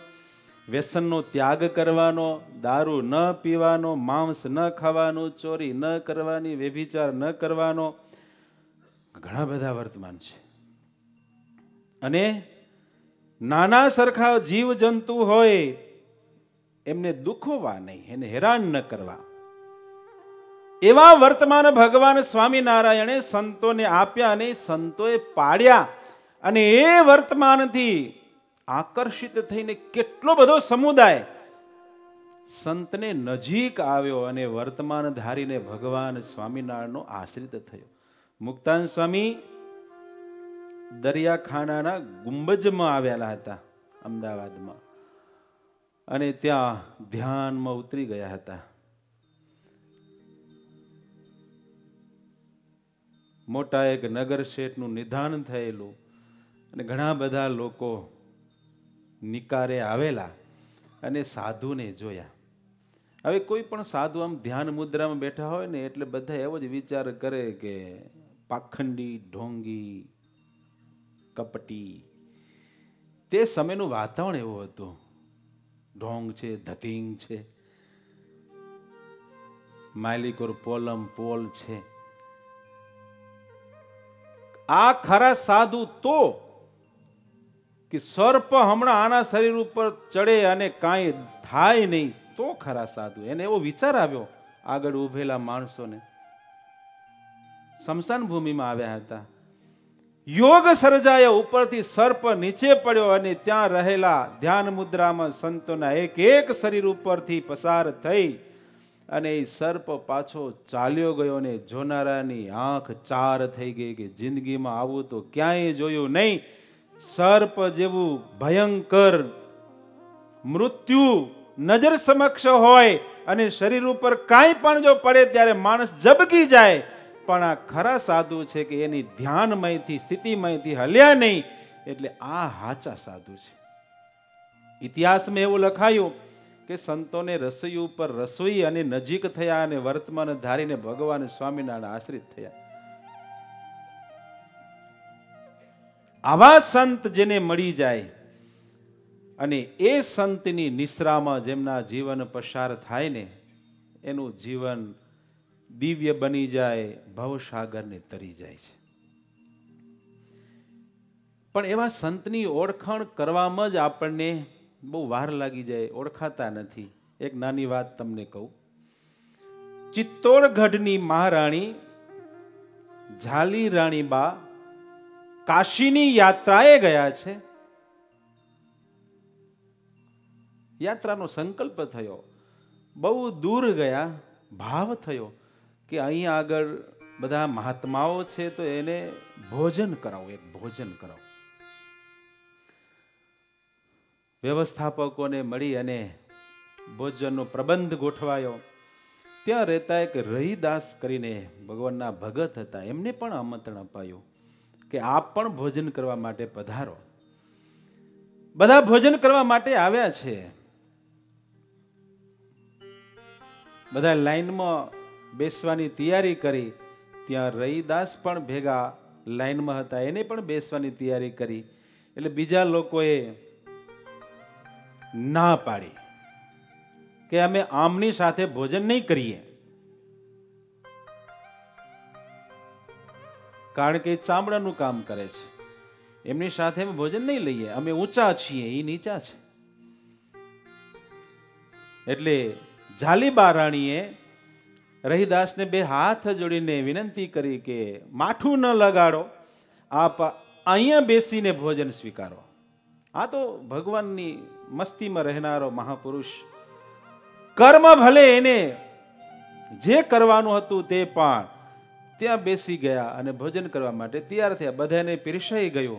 व्यसननो त्याग करवानो, दारू न पीवानो, मांस न खावानुं, चोरी न करवानी, व्यभिचार न करवानो। घणा बधा वर्तमान छे अने नाना सरखा जीव जंतु होय एमने दुखवा नहीं, एने हैरान न करवा, एवा वर्तमान भगवान स्वामीनारायणे संतो ने आप्या अने संतोए पाड्या। अने ए वर्तमान थी आकर्षित थईने केटलो बधो समुदाय संतने नजीक आव्यो अने वर्तमान धारीने भगवान स्वामीनारायणनो आश्रित थयो। मुक्तान स्वामी दरियाखाना गुंबज में आवेला हता अमदावाद में अने त्या ध्यान में उतरी गया हता। मोटा एक नगर शेठनु निधान थयेलु अने घणा बधा लोको निकारे आवेला अने साधु ने जोया। हवे कोई पण साधु आम ध्यान मुद्रा में बैठा होय ने एटले बधा एवो ज विचार करे के पाखंडी, ढोंगी, कपटी। ते समयनु वातावरण एवुं हतुं, ढोंग छे, धतिंग छे, मालिकोर पोलम पोल छे। आ खरा साधु तो कि सर्प हमणा आना शरीर उपर चढ़े अने काई थाय नहीं तो खरा साधु। एने एवो विचार आव्यो। आगळ उभेला माणसोने शमशान भूमिमां आव्या हता, योग सर्जाय, उपरथी सर्प नीचे पड्यो अने त्यां रहेला ध्यान मुद्रामां संतोना एक एक शरीर उपरथी पसार थई अने सर्प पाछो चाल्यो गयो ने जोनारानी आंख चार थई गई के जिंदगीमां आवुं तो क्यांय जोयुं नहीं। सर्प जेवुं भयंकर मृत्यु नजर समक्ष होय अने शरीर उपर कांई पण जो पड़े त्यारे माणस जबकी जाए। पण आ खरा साधु छे के एनी ध्यानमयथी स्थितिमयथी हल्या नहीं, एटले आ हाचा साधु छे। इतिहास में एवं लखायु कि संतों ने रसोई पर रसोई अने नजीक थया अने वर्तमान धारी ने भगवान स्वामीनारायण आश्रित थया। आवा संत जेने मळी जाए अने ए संतनी निश्रामा जेमना जीवन पसार थाय ने एनु जीवन दिव्य बनी जाए, भवसागर ने तरी जाए। पण एवा संतनी ओळखाण करवामां ज आपणे बहु वार लागी जाए, ओळखाता नथी। एक नानी वात तमने कहूं। चित्तोड़गढ़नी महाराणी झाली राणीबा काशीनी यात्राए गया छे। यात्रानो संकल्प थयो, बहु दूर गया, भाव थयो कि अहीं आगळ बधा महात्माओ छे तो एने भोजन कराओ, एक भोजन कराओ। व्यवस्थापकों ने मळी अने भोजननो प्रबंध गोठवायो। त्यां रहेता एक रहीदास करीने भगवानना भगत हता, एमने पण आमंत्रण अपायुं कि आप पण भोजन करवा माटे पधारो। बधा भोजन करवा माटे आव्या छे। बधा लाइन में बेसवानी तैयारी करी। त्यां रहीदास पण भेगा लाइन में हता, एने पण बेसवानी तैयारी करी। एटले बीजा लोकोए ना पाड़ी के अमे आमनी साथे भोजन नहीं करीए, कारण के चामड़ानुं काम करे छे, एमनी साथे में भोजन नहीं लीए, अमे ऊंचा छीए, ई नीचा छे। एटले झालीबा राणीए रहीदास ने बे हाथ जोड़ीने विनंती करी के माठू न लगाड़ो, आप अहींया बेसीने भोजन स्वीकारो। आ तो भगवाननी मस्ती में रहनारो महापुरुष, कर्म भले एने जे करवानुं हतुं ते पण त्यां बेसी गया अने भोजन करवा माटे तैयार थया। बधाने पीरसाई गयो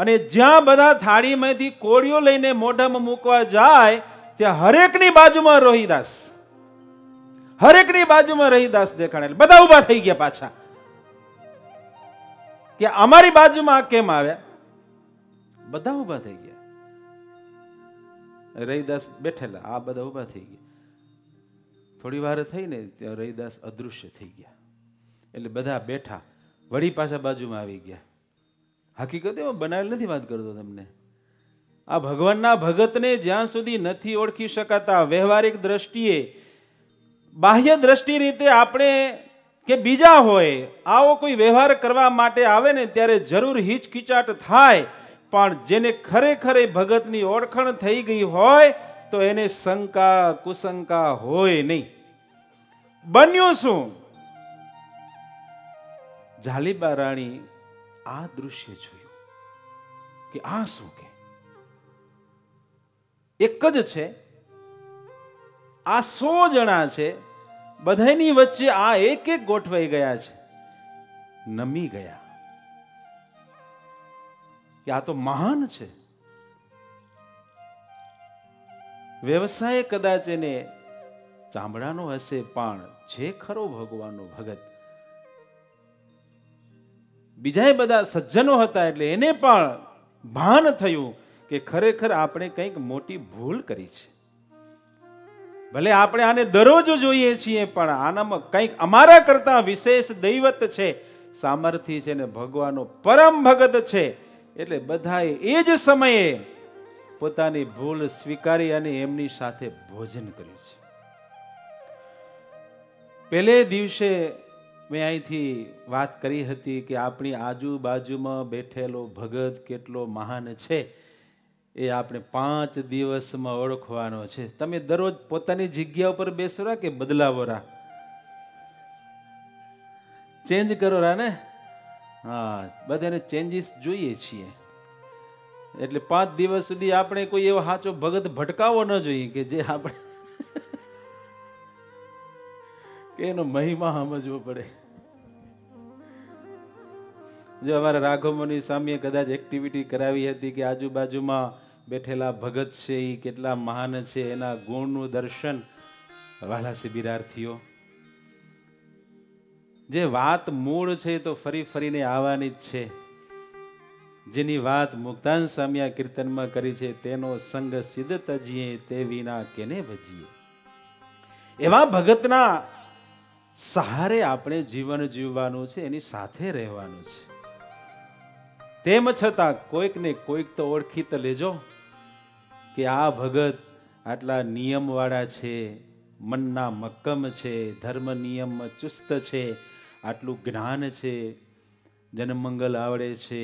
अने ज्यां बधा थाळीमांथी कोळियो लईने मोढामां मूकवा जाय त्यां हरेकनी बाजुमां रहीदास, हरेकनी बाजुमां रहीदास देखाणे। बधा ऊभा थई गया पाछा के अमारी बाजुमां केम आव्या। बधा ऊभा थई गया, रहीदास बेठेला, आ बधा ऊभा थई गया। थोड़ी वार थईने त्यां रहीदास अदृश्य थई गया। एटले बधा बैठा वड़ी पाछा बाजुमां आवी गया। हकीकत एमां बनावेल नथी, वात करतो तमने। आ भगवानना भगतने ज्यां सुधी नथी ओळखी शकाता व्यवहारिक दृष्टिए, बाह्य दृष्टि रीते आपणे के बीजा होय आवो कोई व्यवहार करवा माटे आवे ने त्यारे जरूर हिचकिचाट थाय, पण जेने खरेखर भगतनी ओळखण थई गई होय तो एने शंका कुशंका होय नहीं। बन्युं शुं? झालीबा राणी आ दृश्य जोयुं कि आ शुं के एक ज छे, आ सौ जना छे, बधाईनी वच्चे आ एक एक गोठवाई गया छे, नमी गया कि आ तो महान छे। व्यवसाय कदाच एने चामड़ानो हशे पण छे खरो भगवाननो भगत। बीजाए बधा सज्जनों हता एटले एने पण भान थयुं कि खरेखर आपणे कंईक मोटी भूल करी छे। भले आपणे आने दररोज जोईए छीए पण आनामां कंईक अमारा करता विशेष दैवत छे, सामर्थ्य छे ने भगवाननो परम भगत छे। एटले बधाए ए ज समये पोतानी भूल स्वीकारी अने एमनी साथे भोजन कर्युं छे। पहले दिवसे मैं आई थी बात करी हती कि आपणी आजूबाजू में बैठेलो भगत केटलो महान छे ए आपने पांच दिवस में ओळखवानो छे। तमे दररोज पोतानी जग्या पर बेसो रा के बदलावो रा, चेन्ज करो रा ने? हाँ, बधाने चेन्जीस जोईए छीए। एटले पांच दिवस सुधी आपने कोई एवो हाचो भगत भटकावो न जोईए के जे आपणे के एनो महिमा समझवो पड़े। जो हमारा राघव मुनि स्वामीए कदाच एक्टिविटी करावी हती कि आजूबाजू में बैठेला भगत छे ई केटला महान छे, एना गुणनु दर्शन। वाला शिबिरार्थीओ, जे वात मूळ छे तो फरी फरीने आवानी ज छे। जेनी वात मुक्तान साम्या कीर्तन में करी छे तेनो संग सिद्ध तजिए ते विना केने भजिए। एवा भगतना सहारे आपणे जीवन जीववानुं छे, एनी साथे रहेवानुं छे। तेम छतां कोईक ने कोईक तो ओळखी तो लेजो कि आ भगत आटला नियमवाळा छे, मनना मक्कम छे, धर्म नियम चुस्त छे, आटलू ज्ञान छे, जनमंगल आवड़े छे,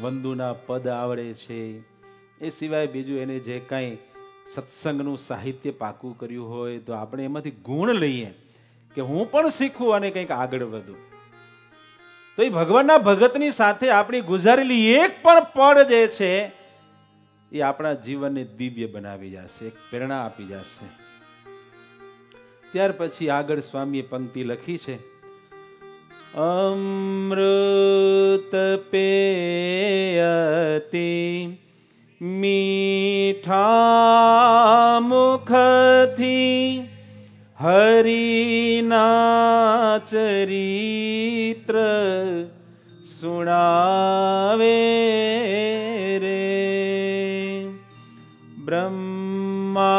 वंदुना पद आवड़े छे, ए सिवाय बीजू एने जे काई सत्संगनु साहित्य पाकू कर्यु होय तो आपणे एमांथी गुण लईए कि हूँ पण शीखू अने कंईक आगळ वधू। तो ये भगवानना भगतनी साथे आपणी गुजारेली एक पण पळ जे छे ए आपणा जीवनने दिव्य बनावी जशे, एक प्रेरणा आपी जशे। त्यार पछी आगळ स्वामीए पंक्ति लखी छे, अमृत पेयति मीठा मुखथी हरिना चरित्र सुनावे रे। ब्रह्मा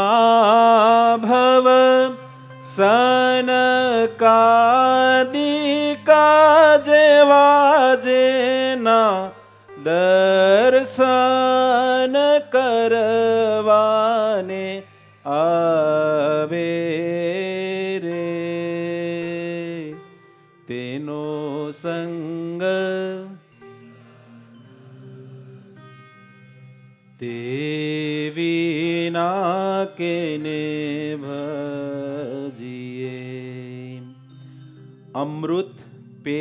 भव सनकादिका जेवा जेना दर्शन करवाने आवे रे। तेनो संग ते विना केने भजिए। अमृत पे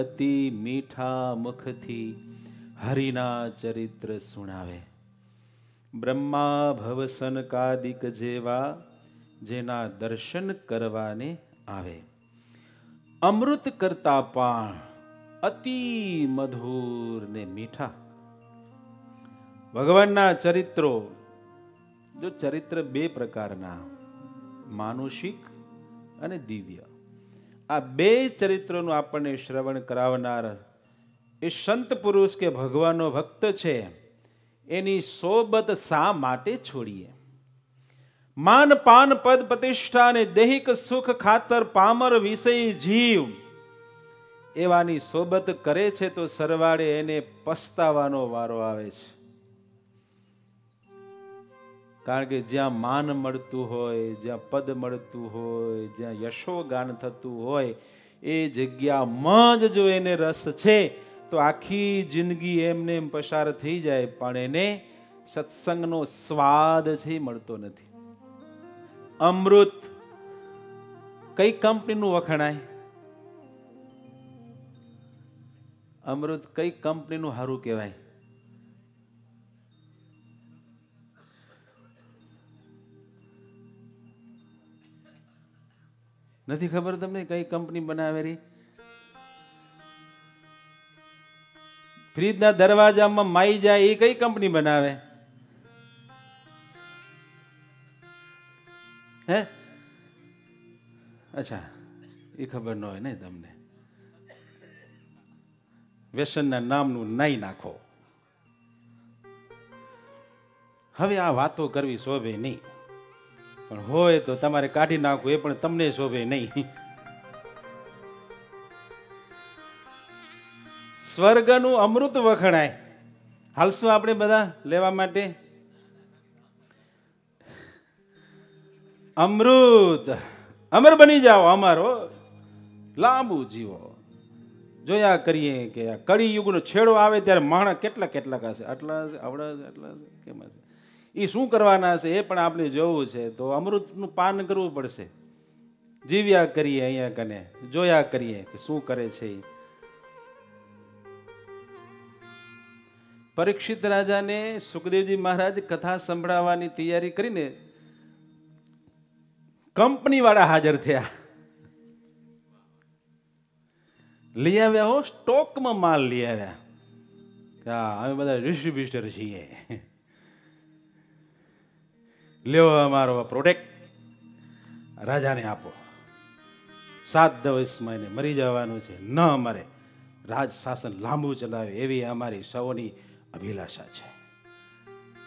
अति मीठा मुख थी हरिना चरित्र सुनावे। ब्रह्मा भवसन कादिक जेवा जेना दर्शन करवाने आवे। अमृत करता पान अति मधुर ने मीठा। भगवानना चरित्रों जो चरित्र बे प्रकारना मानुषिक अने दिव्य आ बे चरित्रों आपने श्रवण करावनार ए संत पुरुष के भगवानो भक्त छे एनी सोबत सा माटे छोड़िए। मान पान पद प्रतिष्ठा ने दैहिक सुख खातर पामर विषयी जीव एवानी सोबत करे छे तो सरवाड़े एने पस्तावानो वारो आवे छे। कारण के ज्यां मान मळतुं होय, ज्यां पद मळतुं होय, ज्यां यशोगान थतुं होय ए जग्यामां ज जो एने रस छे तो आखी जिंदगी एमने एम पसार थी जाए पण एने सत्संगनो स्वाद छे मळतो नथी। अमृत कई कंपनीनुं वखणाय, अमृत कई कंपनीनुं हारू कहेवाय। नथी खबर तमने कई कंपनी बनावे रही। फ्रीज ना दरवाजा में माई जाए ये कई कंपनी बनावे है? अच्छा ये खबर न होय ने तमने। व्यसन ना नाम नु नाई नाखो। हवे आ वातो करवी शोभे नहीं पण होय तो तमारे काढी नाखो ए पण तमने शोभे नहीं। स्वर्गनु अमृत वखणाय। हालशुं आपणे बधा लेवा माटे? अमृत अमर बनी जाओ, अमरो लांबू जीवो। जोया करिए के आ कलियुगनो छेड़ो आवे त्यारे माणा केटला केटला हशे, आटला हशे, आवड़ा हशे, आटला हशे, केम हशे। ई शुं करवाना हशे ए पण आपणे जोवुं छे तो अमृतनुं पान करवुं पड़शे। जीव्या करिए अहींया कने, जोया करिए के शुं करे छे। परीक्षित राजा ने सुखदेव जी महाराज कथा संभळावानी तैयारी करीने कंपनी वाला हाजर थया। लई आव्या हो स्टॉक में माल लई आव्या के अमे बधा डिस्ट्रीब्यूटर छीए। लेव अमारो प्रोडक्ट राजा ने आपो, सात दस महीने मरी जवानुं छे। न मरे રાજ શાસન લાંબુ ચલાવે એવી અમારી સૌની અભિલાષા છે.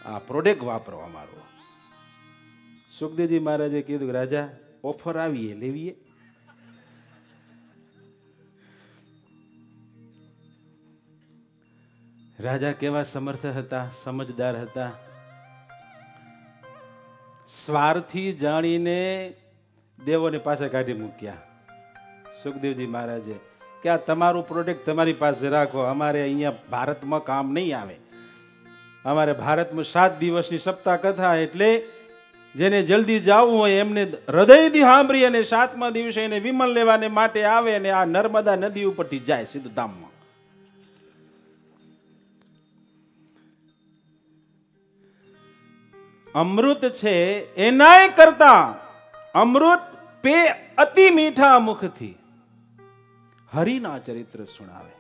આ પ્રોડક્ટ વાપરો અમારો. સુખદેવજી મહારાજે કીધું કે રાજા ઓફર આવીએ લેવીએ. રાજા કેવા સમર્થ હતા, સમજદાર હતા. સ્વાર્થી જાણીને દેવોને પાસે કાઢી મૂક્યા. સુખદેવજી મહારાજે કે આ તમારું પ્રોડક્ટ તમારી પાસે રાખો, અમારે અહીંયા ભારતમાં કામ નહીં આવે. અમારે ભારતમાં સાત દિવસની સપ્તાહ કથા, એટલે જેને જલ્દી જવું હોય એમને હૃદયથી સાંભળી અને સાતમા દિવસે એને વિમલ લેવાને માટે આવે અને આ નર્મદા નદી ઉપરથી જાય સીધું ધામમાં. अमृत छे एनाय करता अमृत पे अति मीठा मुख थी हरिना चरित्र सुनावे.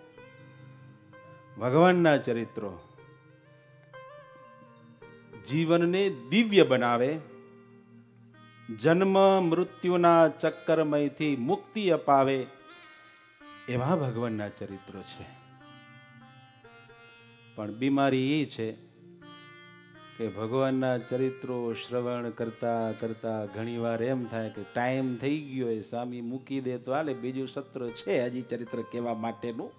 भगवान चरित्रों जीवन ने दिव्य बनावे, जन्म मृत्युना चक्करमय थी मुक्ति अपावे एवा भगवान चरित्रों छे. पण बीमारी ई छे કે ભગવાનના ચરિત્રો શ્રવણ કરતા કરતા ઘણીવાર એમ થાય કે ટાઈમ થઈ ગયો એ સ્વામી મૂકી દે તો આલે બીજું સત્ર છે હજી ચરિત્ર કહેવા માટેનું,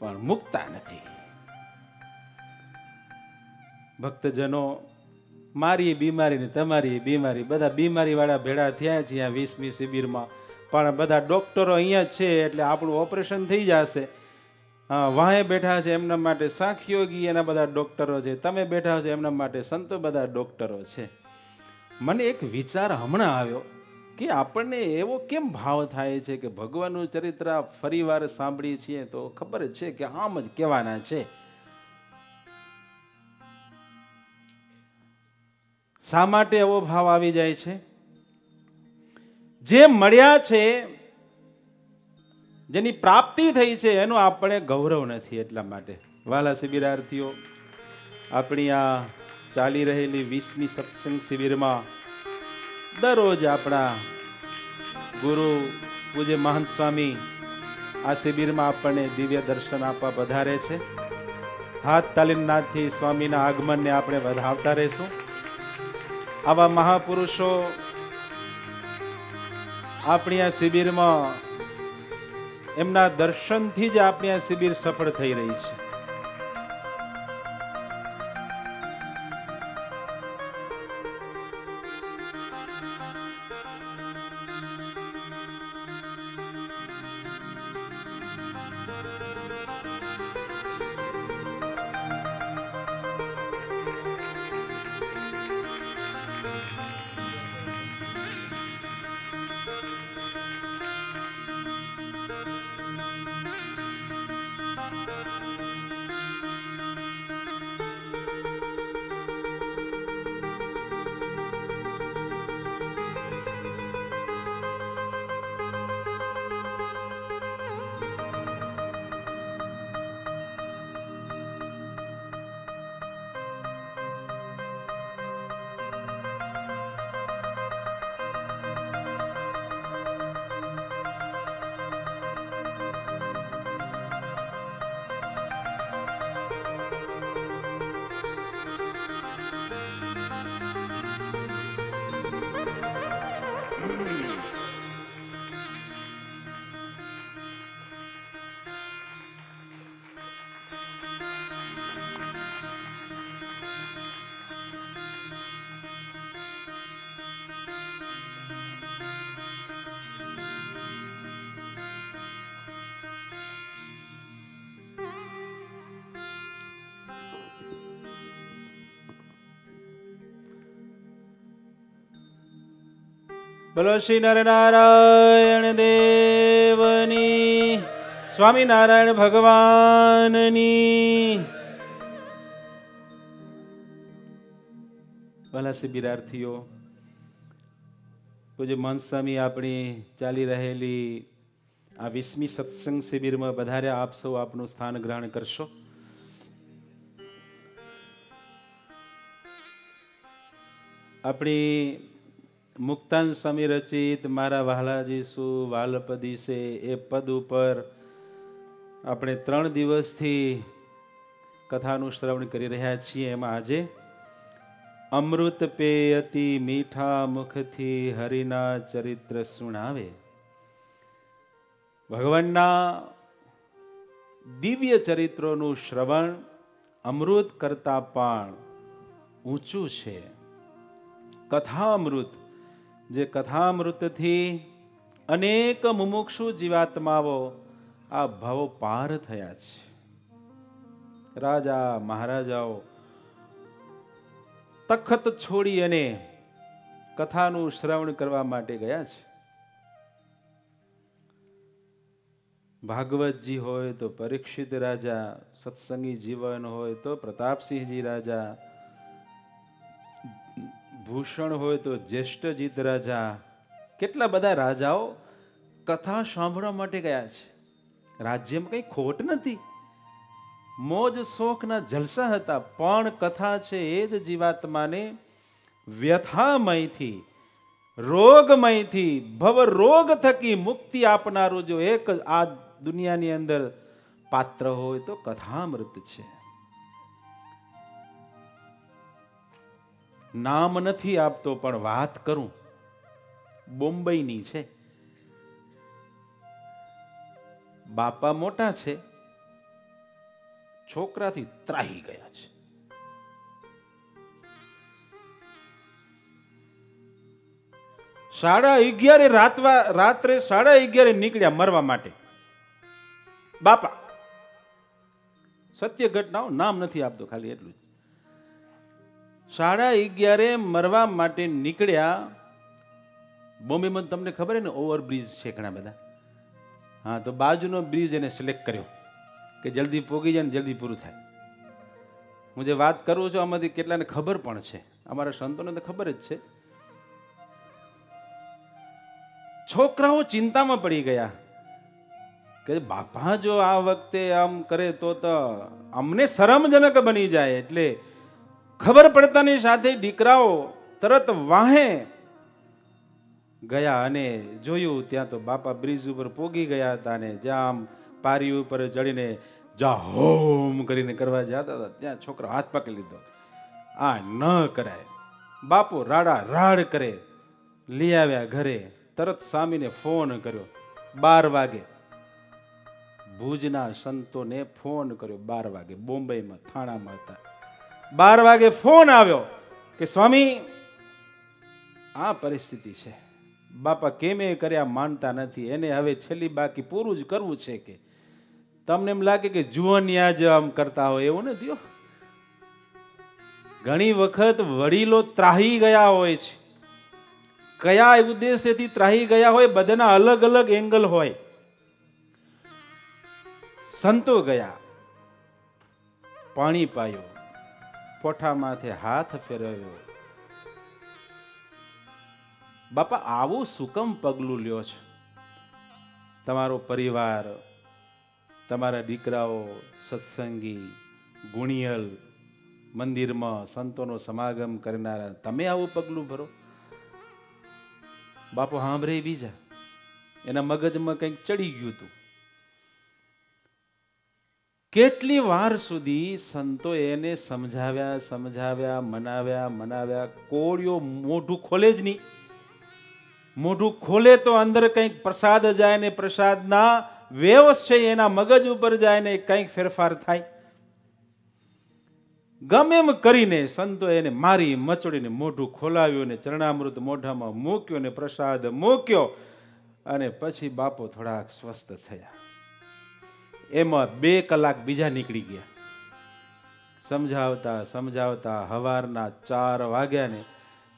પણ મુકતા નથી. ભક્તજનો, મારી બીમારી ને તમારી બીમારી બધા બીમારી વાળા ભેળા થયા છે આ વીસમી શિબિરમાં, પણ બધા ડોક્ટરો અહીંયા છે એટલે આપણું ઓપરેશન થઈ જશે. हाँ वहाँ बैठा है एमना माटे साखियोगी एना बधा डॉक्टरो छे, तमे बैठा छो एमना माटे संतो बधा डॉक्टरो छे. मने एक विचार हमणा आव्यो कि आपणे एवो केम भाव थाय छे के भगवाननुं चरित्र फरीवार सांभळीए छीए तो खबर छे के आम ज कहेवाना छे. शा माटे एवो भाव आवी जाय छे? जे मळ्या छे જેની પ્રાપ્તિ થઈ છે એનો આપણે ગૌરવ નથી. એટલા માટે વાલા શિબિરાર્થીઓ, આપણી આ ચાલી રહેલી વીસમી સત્સંગ શિબિરમાં દરરોજ આપણા ગુરુ પૂજ્ય મહંત સ્વામી આ શિબિરમાં આપણને દિવ્ય દર્શન આપવા પધારે છે. હાથ તાલીમ નાદથી સ્વામીના આગમનને આપણે વધાવતા રહીશું. આવા મહાપુરુષો આપણી આ શિબિરમાં એમના દર્શનથી જ આપણી આ શિબિર સફળ થઈ રહી છે. બોલો શ્રી નરનારાયણ દેવની, સ્વામિનારાયણ ભગવાનની. ભલા શિબિરાર્થીઓ, પૂજ્ય મહંત સ્વામી આપણી ચાલી રહેલી આ વીસમી સત્સંગ શિબિરમાં પધાર્યા. આપ સૌ આપનું સ્થાન ગ્રહણ કરશો. આપણી मुक्तान स्वामी रचित मारा वालाजी सु वालपदी से ए पद पर अपने त्रण दिवस थी कथानु श्रवण करी रह्या छीए। एमां आजे अमृत पेय अति मीठा मुख थी हरिना चरित्र सुणावे। भगवानना दिव्य चरित्रों श्रवण अमृत करता पण ऊंचू छे। कथामृत जे कथामृत थी अनेक मुमुक्षु जीवात्माओ आ भावो पार थया छे। राजा महाराजाओ तखत छोड़ी अने कथानु श्रवण करवा माटे गया छे। भागवत जी होय तो परीक्षित राजा, सत्संगी जीवन होय तो प्रतापसिंह जी राजा, भूषण होय तो ज्येष्ठजीत राजा, केटला बधा राजाओ कथा सांभळवा माटे गया छे। राज्यमां कई खोट नथी, मोज शोखना जलसा हता, पण कथा छे ए ज जीवात्माने व्यथामयथी रोगमयथी भवरोग थकी मुक्ति आपनारू जो एक आ दुनियानी अंदर पात्र होय तो कथामृत छे। नाम नथी आपतो पण वात करूं, बोंबई नी छे। बापा मोटा छे, छोकरा थी त्राही गया छे। साढ़ा अग्यारे रातवा रात्रे साढ़ा अग्यारे निकळ्या मरवा माटे। बापा सत्य घटनाओ, नाम नथी आपतो, खाली एटलुं। साढ़ा अग्यारे मरवा माटे निकळ्या। बॉम्बे में तमने खबर है ने ओवरब्रिज छे घणा बधा। हाँ, तो बाजुनो ब्रिज एने सिलेक्ट कर्यो कि जल्दी पोगी जाए, जल्दी पूरु थाय। मुझे बात करूं छो, आमांथी केटलाने खबर पण छे, अमारा संतोने तो खबर ज छे। छोकराओ चिंता में पड़ी गया कि बापा जो आ वखते आम करे तो तो अमने शरमजनक बनी जाए। एटले खबर पड़तानी साथे दीकराओ तरत वाहे गया अने जोयुं त्यां तो बापा ब्रिज उपर पोगी गया हता अने जाम पारी उपर चढ़ीने जा होम करीने करवा जाता था त्यां छोकरो हाथ पकड़ी लीधो। आ न कराय, बापू राड़ा राड़ करे, ली आव्या घरे। तरत सामीने फोन कर्यो बार वागे, भूजना संतोने फोन कर्यो बार वागे। बोम्बई में थाणा में हता। बार वागे फोन आव्यो कि स्वामी आ परिस्थिति छे, बापा केमे कर्या मानता नथी, एने हवे छेल्ली बाकी पूरुं ज करवुं छे। के तमने एम लागे कि जुवनिया ज आम करता होय एवुं नथी हो। घणी वखत वडीलो त्राही गया होय छे। कया उद्देश्यथी त्राही गया होय बधाना अलग अलग एंगल होय। संतो गया, पाणी पायो, पोठा माथे हाथ फेरव्यो। बापा आवो सुकम पगलू ल्यो छे? तमारो परिवार, तमारा दीकराओ सत्संगी गुणियल, मंदिर में संतोनो समागम करनारा, तमे आवो पगलू भरो? बापो हांभरे बीजा, एना मगज में कंईक चढ़ी गयुं हतुं। केटली वार सुधी संतो एने समझाव्या समझाव्या मनाव्या मनाव्या, कोळियो मोढुं खोले ज नहीं। मोढुं खोले तो अंदर कंईक प्रसाद जाए ने प्रसादना वेवस छे एना मगज उपर जाए ने कंईक फेरफार थाय। गमे एम करीने संतोए एने मारी मचोड़ीने मोढुं खोलाव्युं ने चरणामृत मोढामां मूक्यो ने प्रसाद मूक्यो अने पछी बापो थोड़ा स्वस्थ थया। एमां बे कलाक बीजा निकळी गया। समझावता समझावता हवारना चार वाग्या ने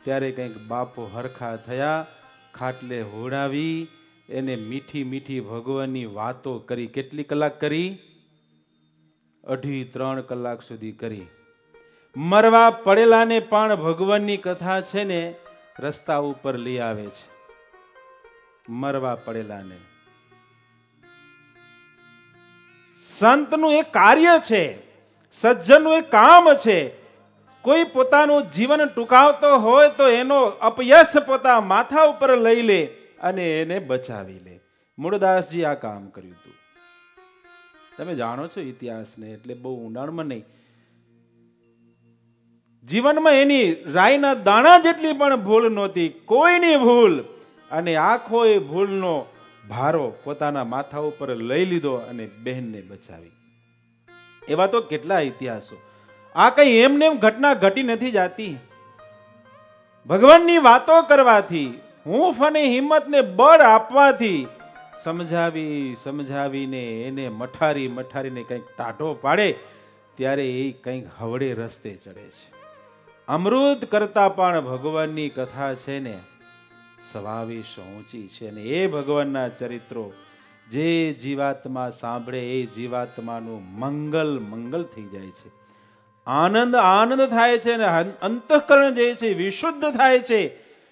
त्यारे कंईक बापो हरखा थया। खाटले होडावी एने मीठी मीठी भगवाननी वातो करी। केटली कलाक करी? अढ़ी त्रण कलाक सुधी करी। मरवा पड़ेला ने पण भगवाननी कथा छे ने रस्ता उपर ली आवे छे। मरवा पड़ेला ने संतनु एक कार्य छे, सज्जनु एक काम छे, कोई पोतानु जीवन टूंकावतो होय तो एनो अपयश पोता माथा उपर लई ले अने एने बचावी ले। मूळदास जी आ काम कर्युं हतुं। तमे जाणो छो इतिहास ने एटले बहु ऊंडाणमां नहीं। जीवन में एनी रायना दाणा जेटली पण भूल नहोती, कोईनी भूल अने आखो ए भूलनो भारो पोताना माथा उपर लई लीधो अने बहनने बचावी। एवा तो केटला इतिहासो। आ कई एमने एम घटना घटी नहीं जाती। भगवानी वातो करवाथी, हूफ अने हिम्मत ने बळ आपवाथी, समझावी समझावी ने एने मठारी मठारी ने कंईक टाटो पाड़े त्यारे ए कंईक हवड़े रस्ते चढ़े छे। अमृत करता पण भगवानी कथा छे ने स्वाविश ऊंची छे ने ए भगवानना चरित्रो जे जीवात्मा सांभळे ए जीवात्मानुं मंगल मंगल थई जाय छे। आनंद आनंद थाय छे ने अंतःकरण जे छे विशुद्ध थाय छे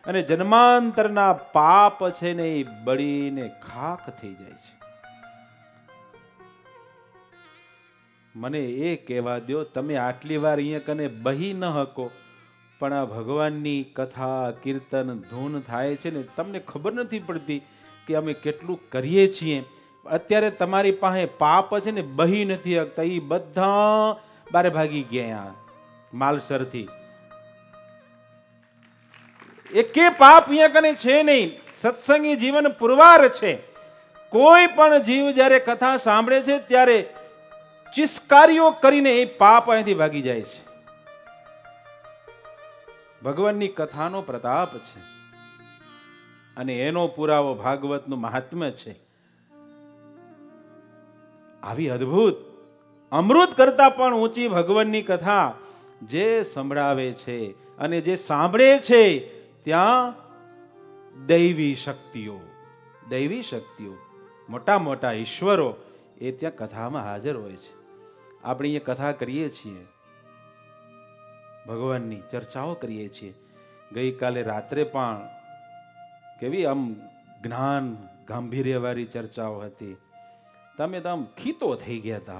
अने जन्मांतरना पाप छे ने बळीने खाक थई जाय छे। मने ए कहेवा द्यो तमे आटली वार अहींया कने बही न हको पण आ भगवाननी कथा कीर्तन धून थाय छे ने तमने खबर नथी पड़ती कि अमे केटलुं करीए छीए। अत्यारे तमारी पासे पाप छे ने बही नथी हकता। ई बधा बारे भागी गया मालसर थी। एके पाप अहींया कने छे नहीं। सत्संगी जीवन पुरवार छे। कोई पण जीव ज्यारे कथा सांभळे छे त्यारे चिस्कारीओ करीने ए पाप अहींथी भागी जाय छे। भगवाननी कथानो प्रताप छे अने एनो पुरावो भागवतनुं महात्म्य छे। आवी अद्भुत अमृत करता पण ऊंची भगवाननी कथा जे संभळावे छे अने जे सांभळे छे त्या दैवी शक्तिओ दैवी शक्तिओ मोटा मोटा ईश्वरो ए त्या कथामां हाजर होय छे। आपणे ए कथा करीए छीए, भगवाननी चर्चाओ करीए छीए। गई काले रात्रे पण केवी आम ज्ञान गांभीर्यवारी चर्चाओ हती। तमे तम खीतो थई गया था।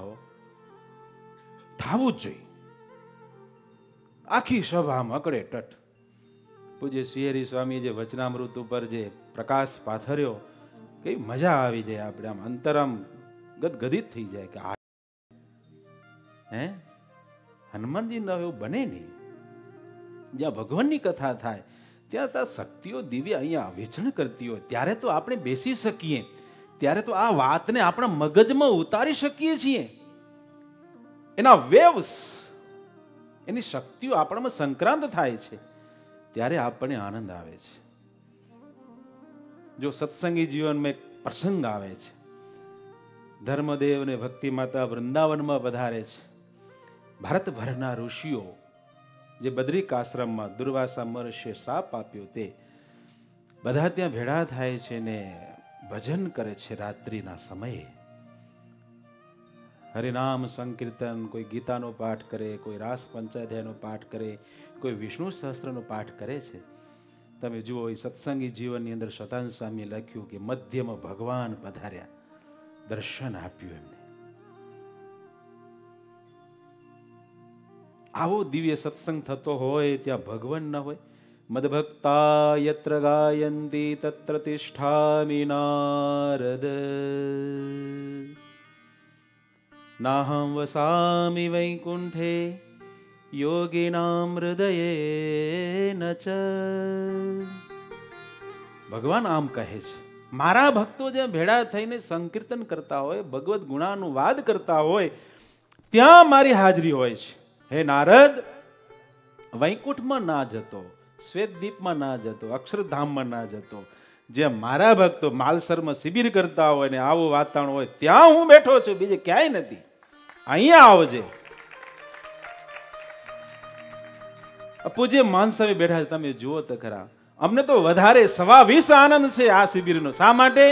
थावुं जोईए। आखी सभा मकड़े टट। पूज्य सिंहरी स्वामी जे वचनामृत पर जे प्रकाश पाथर्यो कई मजा आवी जाए। आपणे आम अंतरम गदगदित थई जाए के हैं हनुमानजी ना एवुं बने नहीं। ज्यां भगवाननी कथा थाय त्यां तो शक्तिओ दिव्य अहींया विचरण करती होय त्यारे तो आपणे बेसी सकीए, त्यारे तो आ वातने आपणा मगजमां उतारी सकीए छीए। एना वेव्स एनी शक्तिओ आपणामां संक्रांत थाय छे त्यारे आपणे आनंद आवे छे। जो सत्संगी जीवन में प्रसंग आवे छे। धर्मदेव ने भक्ति माता वृंदावन में पधारे छे। भारतभरना ऋषिओ जे बद्रिक आश्रम में दुर्वासा महर्षिए श्राप आप्यो ते बधा त्यां भेड़ा थाय छे ने भजन करे छे। रात्रिना समये हरिनाम संकीर्तन, कोई गीता नो पाठ करे, कोई रास पंचाध्याय नो पाठ करे, कोई विष्णु सहस्त्र नो पाठ करे छे। तमे जुओ ए सत्संगी जीवन नी अंदर शतान स्वामीए लख्युं के मध्य में भगवान पधार्या, दर्शन आप्युं एमने। आवो दिव्य सत्संग थतो होय त्यां भगवान न होय। मदभक्ता यत्र गायन्ति तत्र तिष्ठामि नारद, नाहं वसामि वैकुंठे योगिनां हृदयेन च। भगवान आम कहे छे, मारा भक्तों ज्यां भेड़ा थईने संकीर्तन करता होय, भगवत गुणानुवाद करता होय त्यां मारी हाजरी होय छे। हे नारद, वैकुंठमां ना जतो, श्वेतदीपमां ना जतो, अक्षरधाममां ना जतो। ज्यां मारा भक्तो मालसरमां शिबिर करता होय ने आवो वातावरण होय त्यां हुं बेठो छुं, बीजे क्यांय नथी। अहींया आवजे। पूज्य मान साहेब बैठा है, तमे जुओ तो खरा। अमने तो वधारे सवा वीस आनंद छे आ शिबिरनो। शा माटे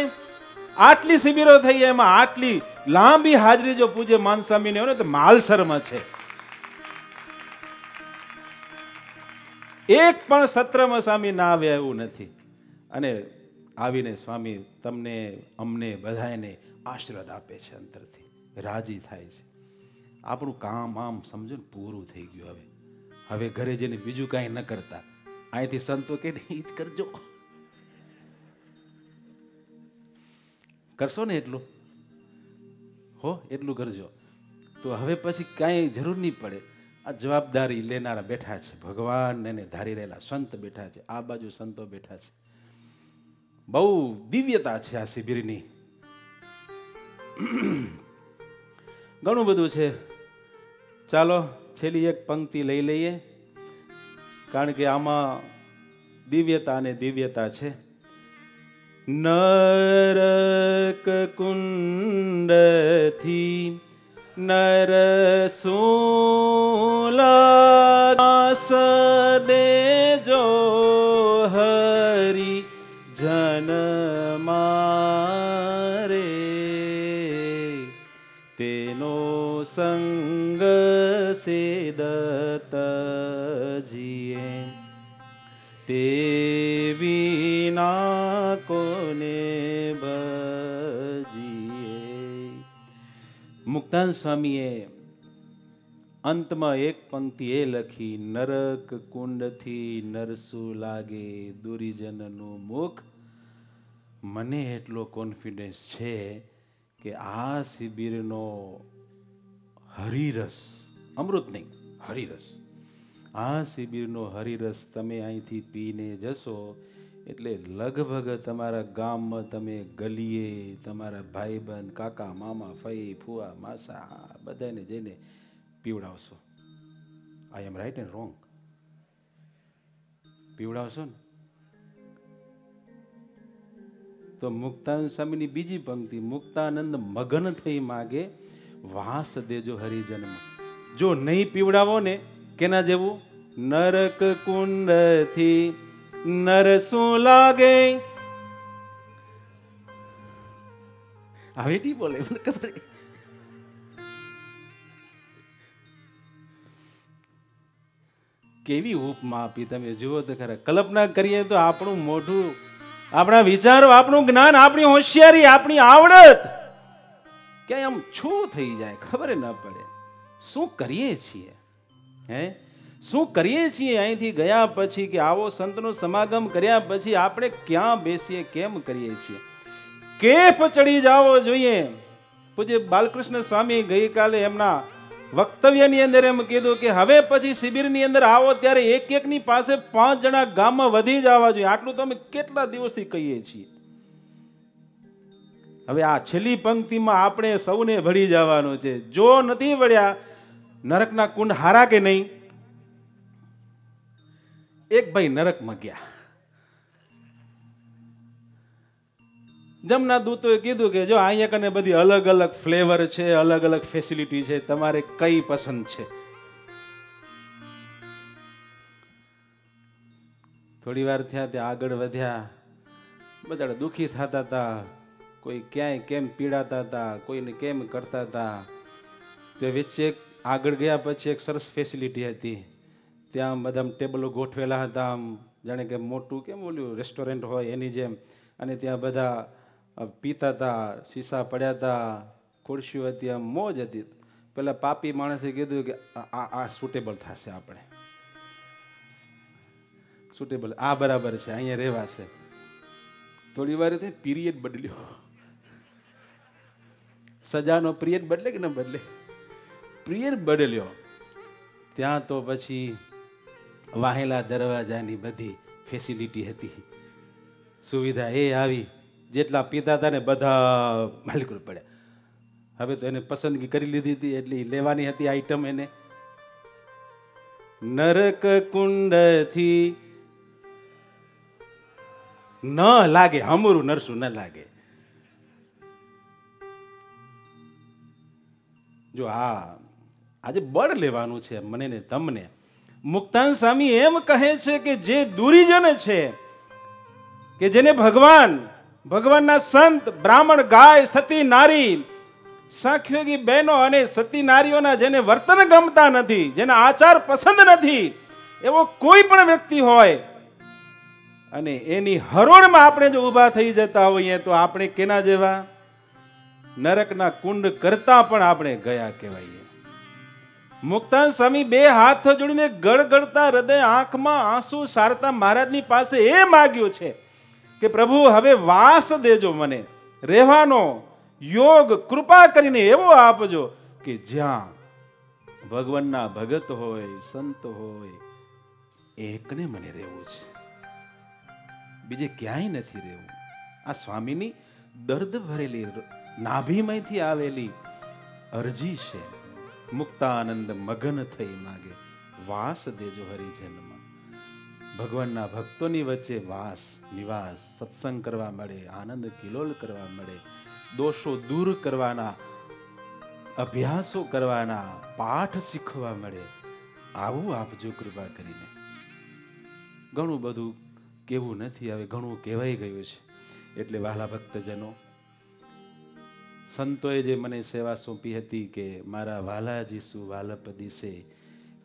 आटली शिबिरो थई एमां आटली लांबी हाजरी जो पूज्य मान स्वामी ने होय ने तो मालसरमां छे। एक पण सत्रमां स्वामी ना आवे एवुं नथी। अने आवीने स्वामी तमने अमने बधाने आशीर्वाद आपे छे, अंतरथी राजी थाय छे। આપણું કામ આમ સમજો ને પૂરું થઈ ગયું હવે हवे घरे जेने बीजू काई न करता आई थी संतो के नहीं कर जो करशो ने एटलू हो एटलू करजो तो हवे पछी काई जरूर नहीं पड़े। आ जवाबदारी लेनारा बैठा छे भगवान ने धारी रहेला संत बैठा छे आ बाजू संतो बैठा छे। बहु दिव्यता छे आ शिबिरनी घणुं बधुं छे। चालो छेली एक पंक्ति लई लईए कारण के आमा दिव्यता ने दिव्यता छे। नरक कुंड थी नर सूला सदे जो हरि जन मारे तेनो संग से दत्त जिए ते बिना कोने मुक्तान स्वामी अंत में एक पंक्ति ए लखी नरक कुंड थी नरसू लागे दुरीजन नु मुख। मने एटलो कॉन्फिडेंस छे के आ शिबिर नो हरिरस अमृत नहीं हरिरस आ शिबिर नो हरिरस तमे आईथी पीने जसो एटले लगभग तमारा गाम में तमे गलीए तमारा भाई बहन काका मामा फई फुआ मासा बधाने जईने पीवड़ावशो। I am right and wrong पीवड़ावशो ने। तो मुक्तानंद स्वामीनी बीजी पंक्ति मुक्तानंद मगन थई मागे वास देजो हरिजन में जो नहीं पीवड़ावो ने केना जेवू नरक कुंड थी नरसू लागे आवेटी बोले केवी उपमा आपी तमे जुओ तो खरा। कल्पना करिए तो आपणु मोढु आपणा विचारो आपणु ज्ञान आपणी होशियारी आपणी आवडत क्या आम छू थई जाए खबर न पड़े शू करिए छीए हैं शू करिए छीए। अहींथी गया पछी के आवो संतनो समागम कर्या पछी आपणे क्या बेसीए केम करिए छीए केफ चढ़ी जावो जोईए। पूज्य बालकृष्ण स्वामी गई काले एमना वक्तव्यनी अंदर एम कीधुं के हवे पछी शिबिरनी अंदर आवो त्यारे एक एकनी पासे पांच जणा गाममां वधी जवा जोईए। आटलुं तो अमे केटला दिवसथी कहीए छीए। हवे आ छेल्ली पंक्तिमां आपणे सौने वळी जवानुं छे। जो नथी वळ्या नरकना कुंड हारा के नहीं। एक भाई नरक में गया जमना दूतों कीधु के जो आया कने बधी अलग अलग फ्लेवर छे अलग अलग फेसिलिटी छे तमारे कई पसंद छे। थोड़ी वार थया ते आगळ वध्या बधाड़ा दुखी थाता था कोई क्यांय केम पीड़ाता था कोई ने केम करता था। तो वच्चे आगळ गया पछी एक सरस फेसिलिटी हती त्या बदाम टेबलो गोठवेला हता आम जाने के मोटू केम बोल्यू रेस्टोरेंट होय एनी जेम अने त्या बधा पीता था शीशा पड्या था खुर्शीओ हती आम मोज हती। पेला पापी माणसे कीधुं के आ आ सूटेबल थशे आपणे सूटेबल आ बराबर छे अहींया रहेवाशे। थोड़ी वार थई पीरियड बदल्यो सजानो पीरियड बदले के न बदले पीरियड बदल्यो त्यां तो पछी वाहेला दरवाजानी बधी फेसिलिटी हती सुविधा ए आवी जेटला पीता था ने बधा मालिक पड़े। हवे तो एने पसंदगी करी लीधी थी एटली लेवानी हती आइटम एने नरक कुंड थी न लागे हमरू नरसू न लागे जो आ आजे बड़ लेवानुं छे मने ने तमने। मुक्तान स्वामी एम कहे छे के जे दूरीजन छे के जेने भगवान भगवानना संत ब्राह्मण गाय सती नारी साख्योगी बहनों अने सती नारीओना जेने वर्तन गमता नथी जेना आचार पसंद नथी एवो कोई पण व्यक्ति होय अने एनी हरोळमां आपणे जो ऊभा थई जता होईए तो आपणे केना जेवा नरकना कुंड करता पण आपणे गया कहेवाय। मुक्तान स्वामी बे हाथ जोड़ीने गड़गड़ता हृदय आंख में आंसू सारता महाराजनी पासे ए मांग्यो छे के प्रभु हवे वास देजो मने रहेवानो योग कृपा करीने एवो आपजो के ज्यां भगवानना भगत होय संत होय एकने मने रहेवुं छे बीजे क्यांय नथी रहेवुं। आ स्वामीनी दर्द भरेली नाभीमांथी आवेली अर्जी छे मुक्तानंद मगन थई मागे वास देजो हरिजनमा। भगवानना भक्तोनी वच्चे वास निवास सत्संग करवा मळे आनंद किलोल करवा मळे दोषो दूर करवाना अभ्यासो करवाना पाठ शीखवा मळे आवुं आपजो कृपा करीने। घणुं बधुं केवुं नथी हवे घणुं कहेवाई गयुं छे एटले वहाला भक्तजनो संतोए जे मने सेवा सौंपी हती के मारा वाला जीसु वालप दिसे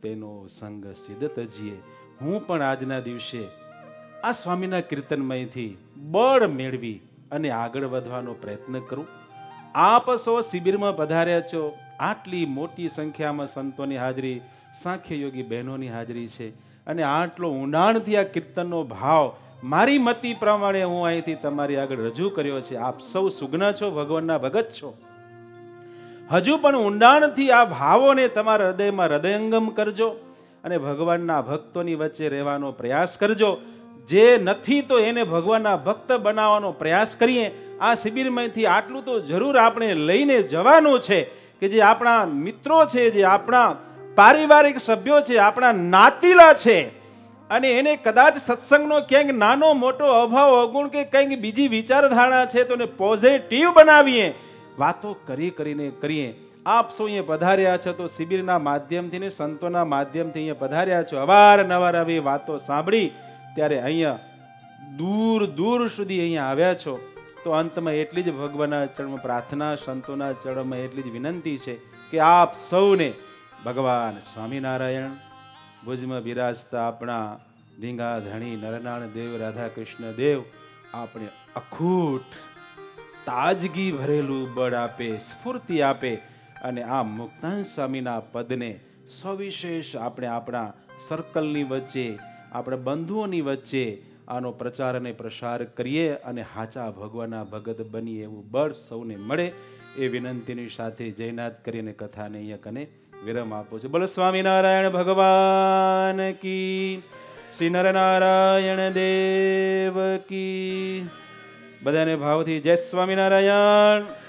तेनो संग सिद्धत जीए हूँ पण आजना दिवसे आ स्वामीना कीर्तनमयथी बळ मेळवी अने आगळ वधवानो प्रयत्न करूँ। आप सौ शिबिर में पधार्या छो आटली मोटी संख्या में संतोनी हाजरी सांख्य योगी बहनोनी हाजरी छे अने आटलो ऊंडाणथी आ कीर्तननो भाव मारी मती प्रमाणे हूँ अहींथी तमारी आगळ रजू कर्यो छे। आप सौ सुग्ना छो भगवानना भगत छो हजू पण ऊंडाणथी आ भावोने तमारा हृदयमां हृदयंगम करजो अने भगवानना भक्तोनी वच्चे रहेवानो प्रयास करजो। जे नथी तो एने भगवानना भक्त बनाववानो प्रयास करीए। आ शिबिरमांथी आटलुं तो जरूर आपणे लईने जवानुं छे के जे आपणा मित्रो छे जे आपणा पारिवारिक सभ्यो छे आपणा नातीला छे अने एने कदाच सत्संगनो क्यांक नानो मोटो अभाव अवगुण के क्यांक बीजी विचारधारणा छे तो ने पॉजिटिव बनावीए वातो करी करीने करीए। आप सौ अहींया पधार्या छो तो शिबिरना माध्यमथी ने संतोना माध्यमथी अहींया पधार्या छो अवारनवार आवी वातो सांभळी त्यारे अहींया दूर दूर सुधी अहींया आव्या छो तो अंतमां एटली ज भगवानना चरणमां प्रार्थना संतोना चरणमां एटली ज विनंती छे के आप सौने भगवान स्वामीनारायण भुज में विराजता अपना धींगा धणी नरनारायण देव राधा कृष्ण देव आपने अखूट ताजगी भरेलू बड़ आपे स्फूर्ति आपे अने आ मुक्तान स्वामीना पदने सविशेष आपने अपना सर्कलनी वच्चे अपना बंधुओनी वच्चे आनो प्रचार अने प्रसार करीए अने हाचा भगवानना भगत बनीए एवुं बळ सौने मळे ए विनंतीनी साथे जयनाथ करीने कथाने अहींया कने विराम आपो छो। बोलो स्वामीनारायण भगवान की श्री नरनारायण देव की। बधाने भावथी जय स्वामीनारायण।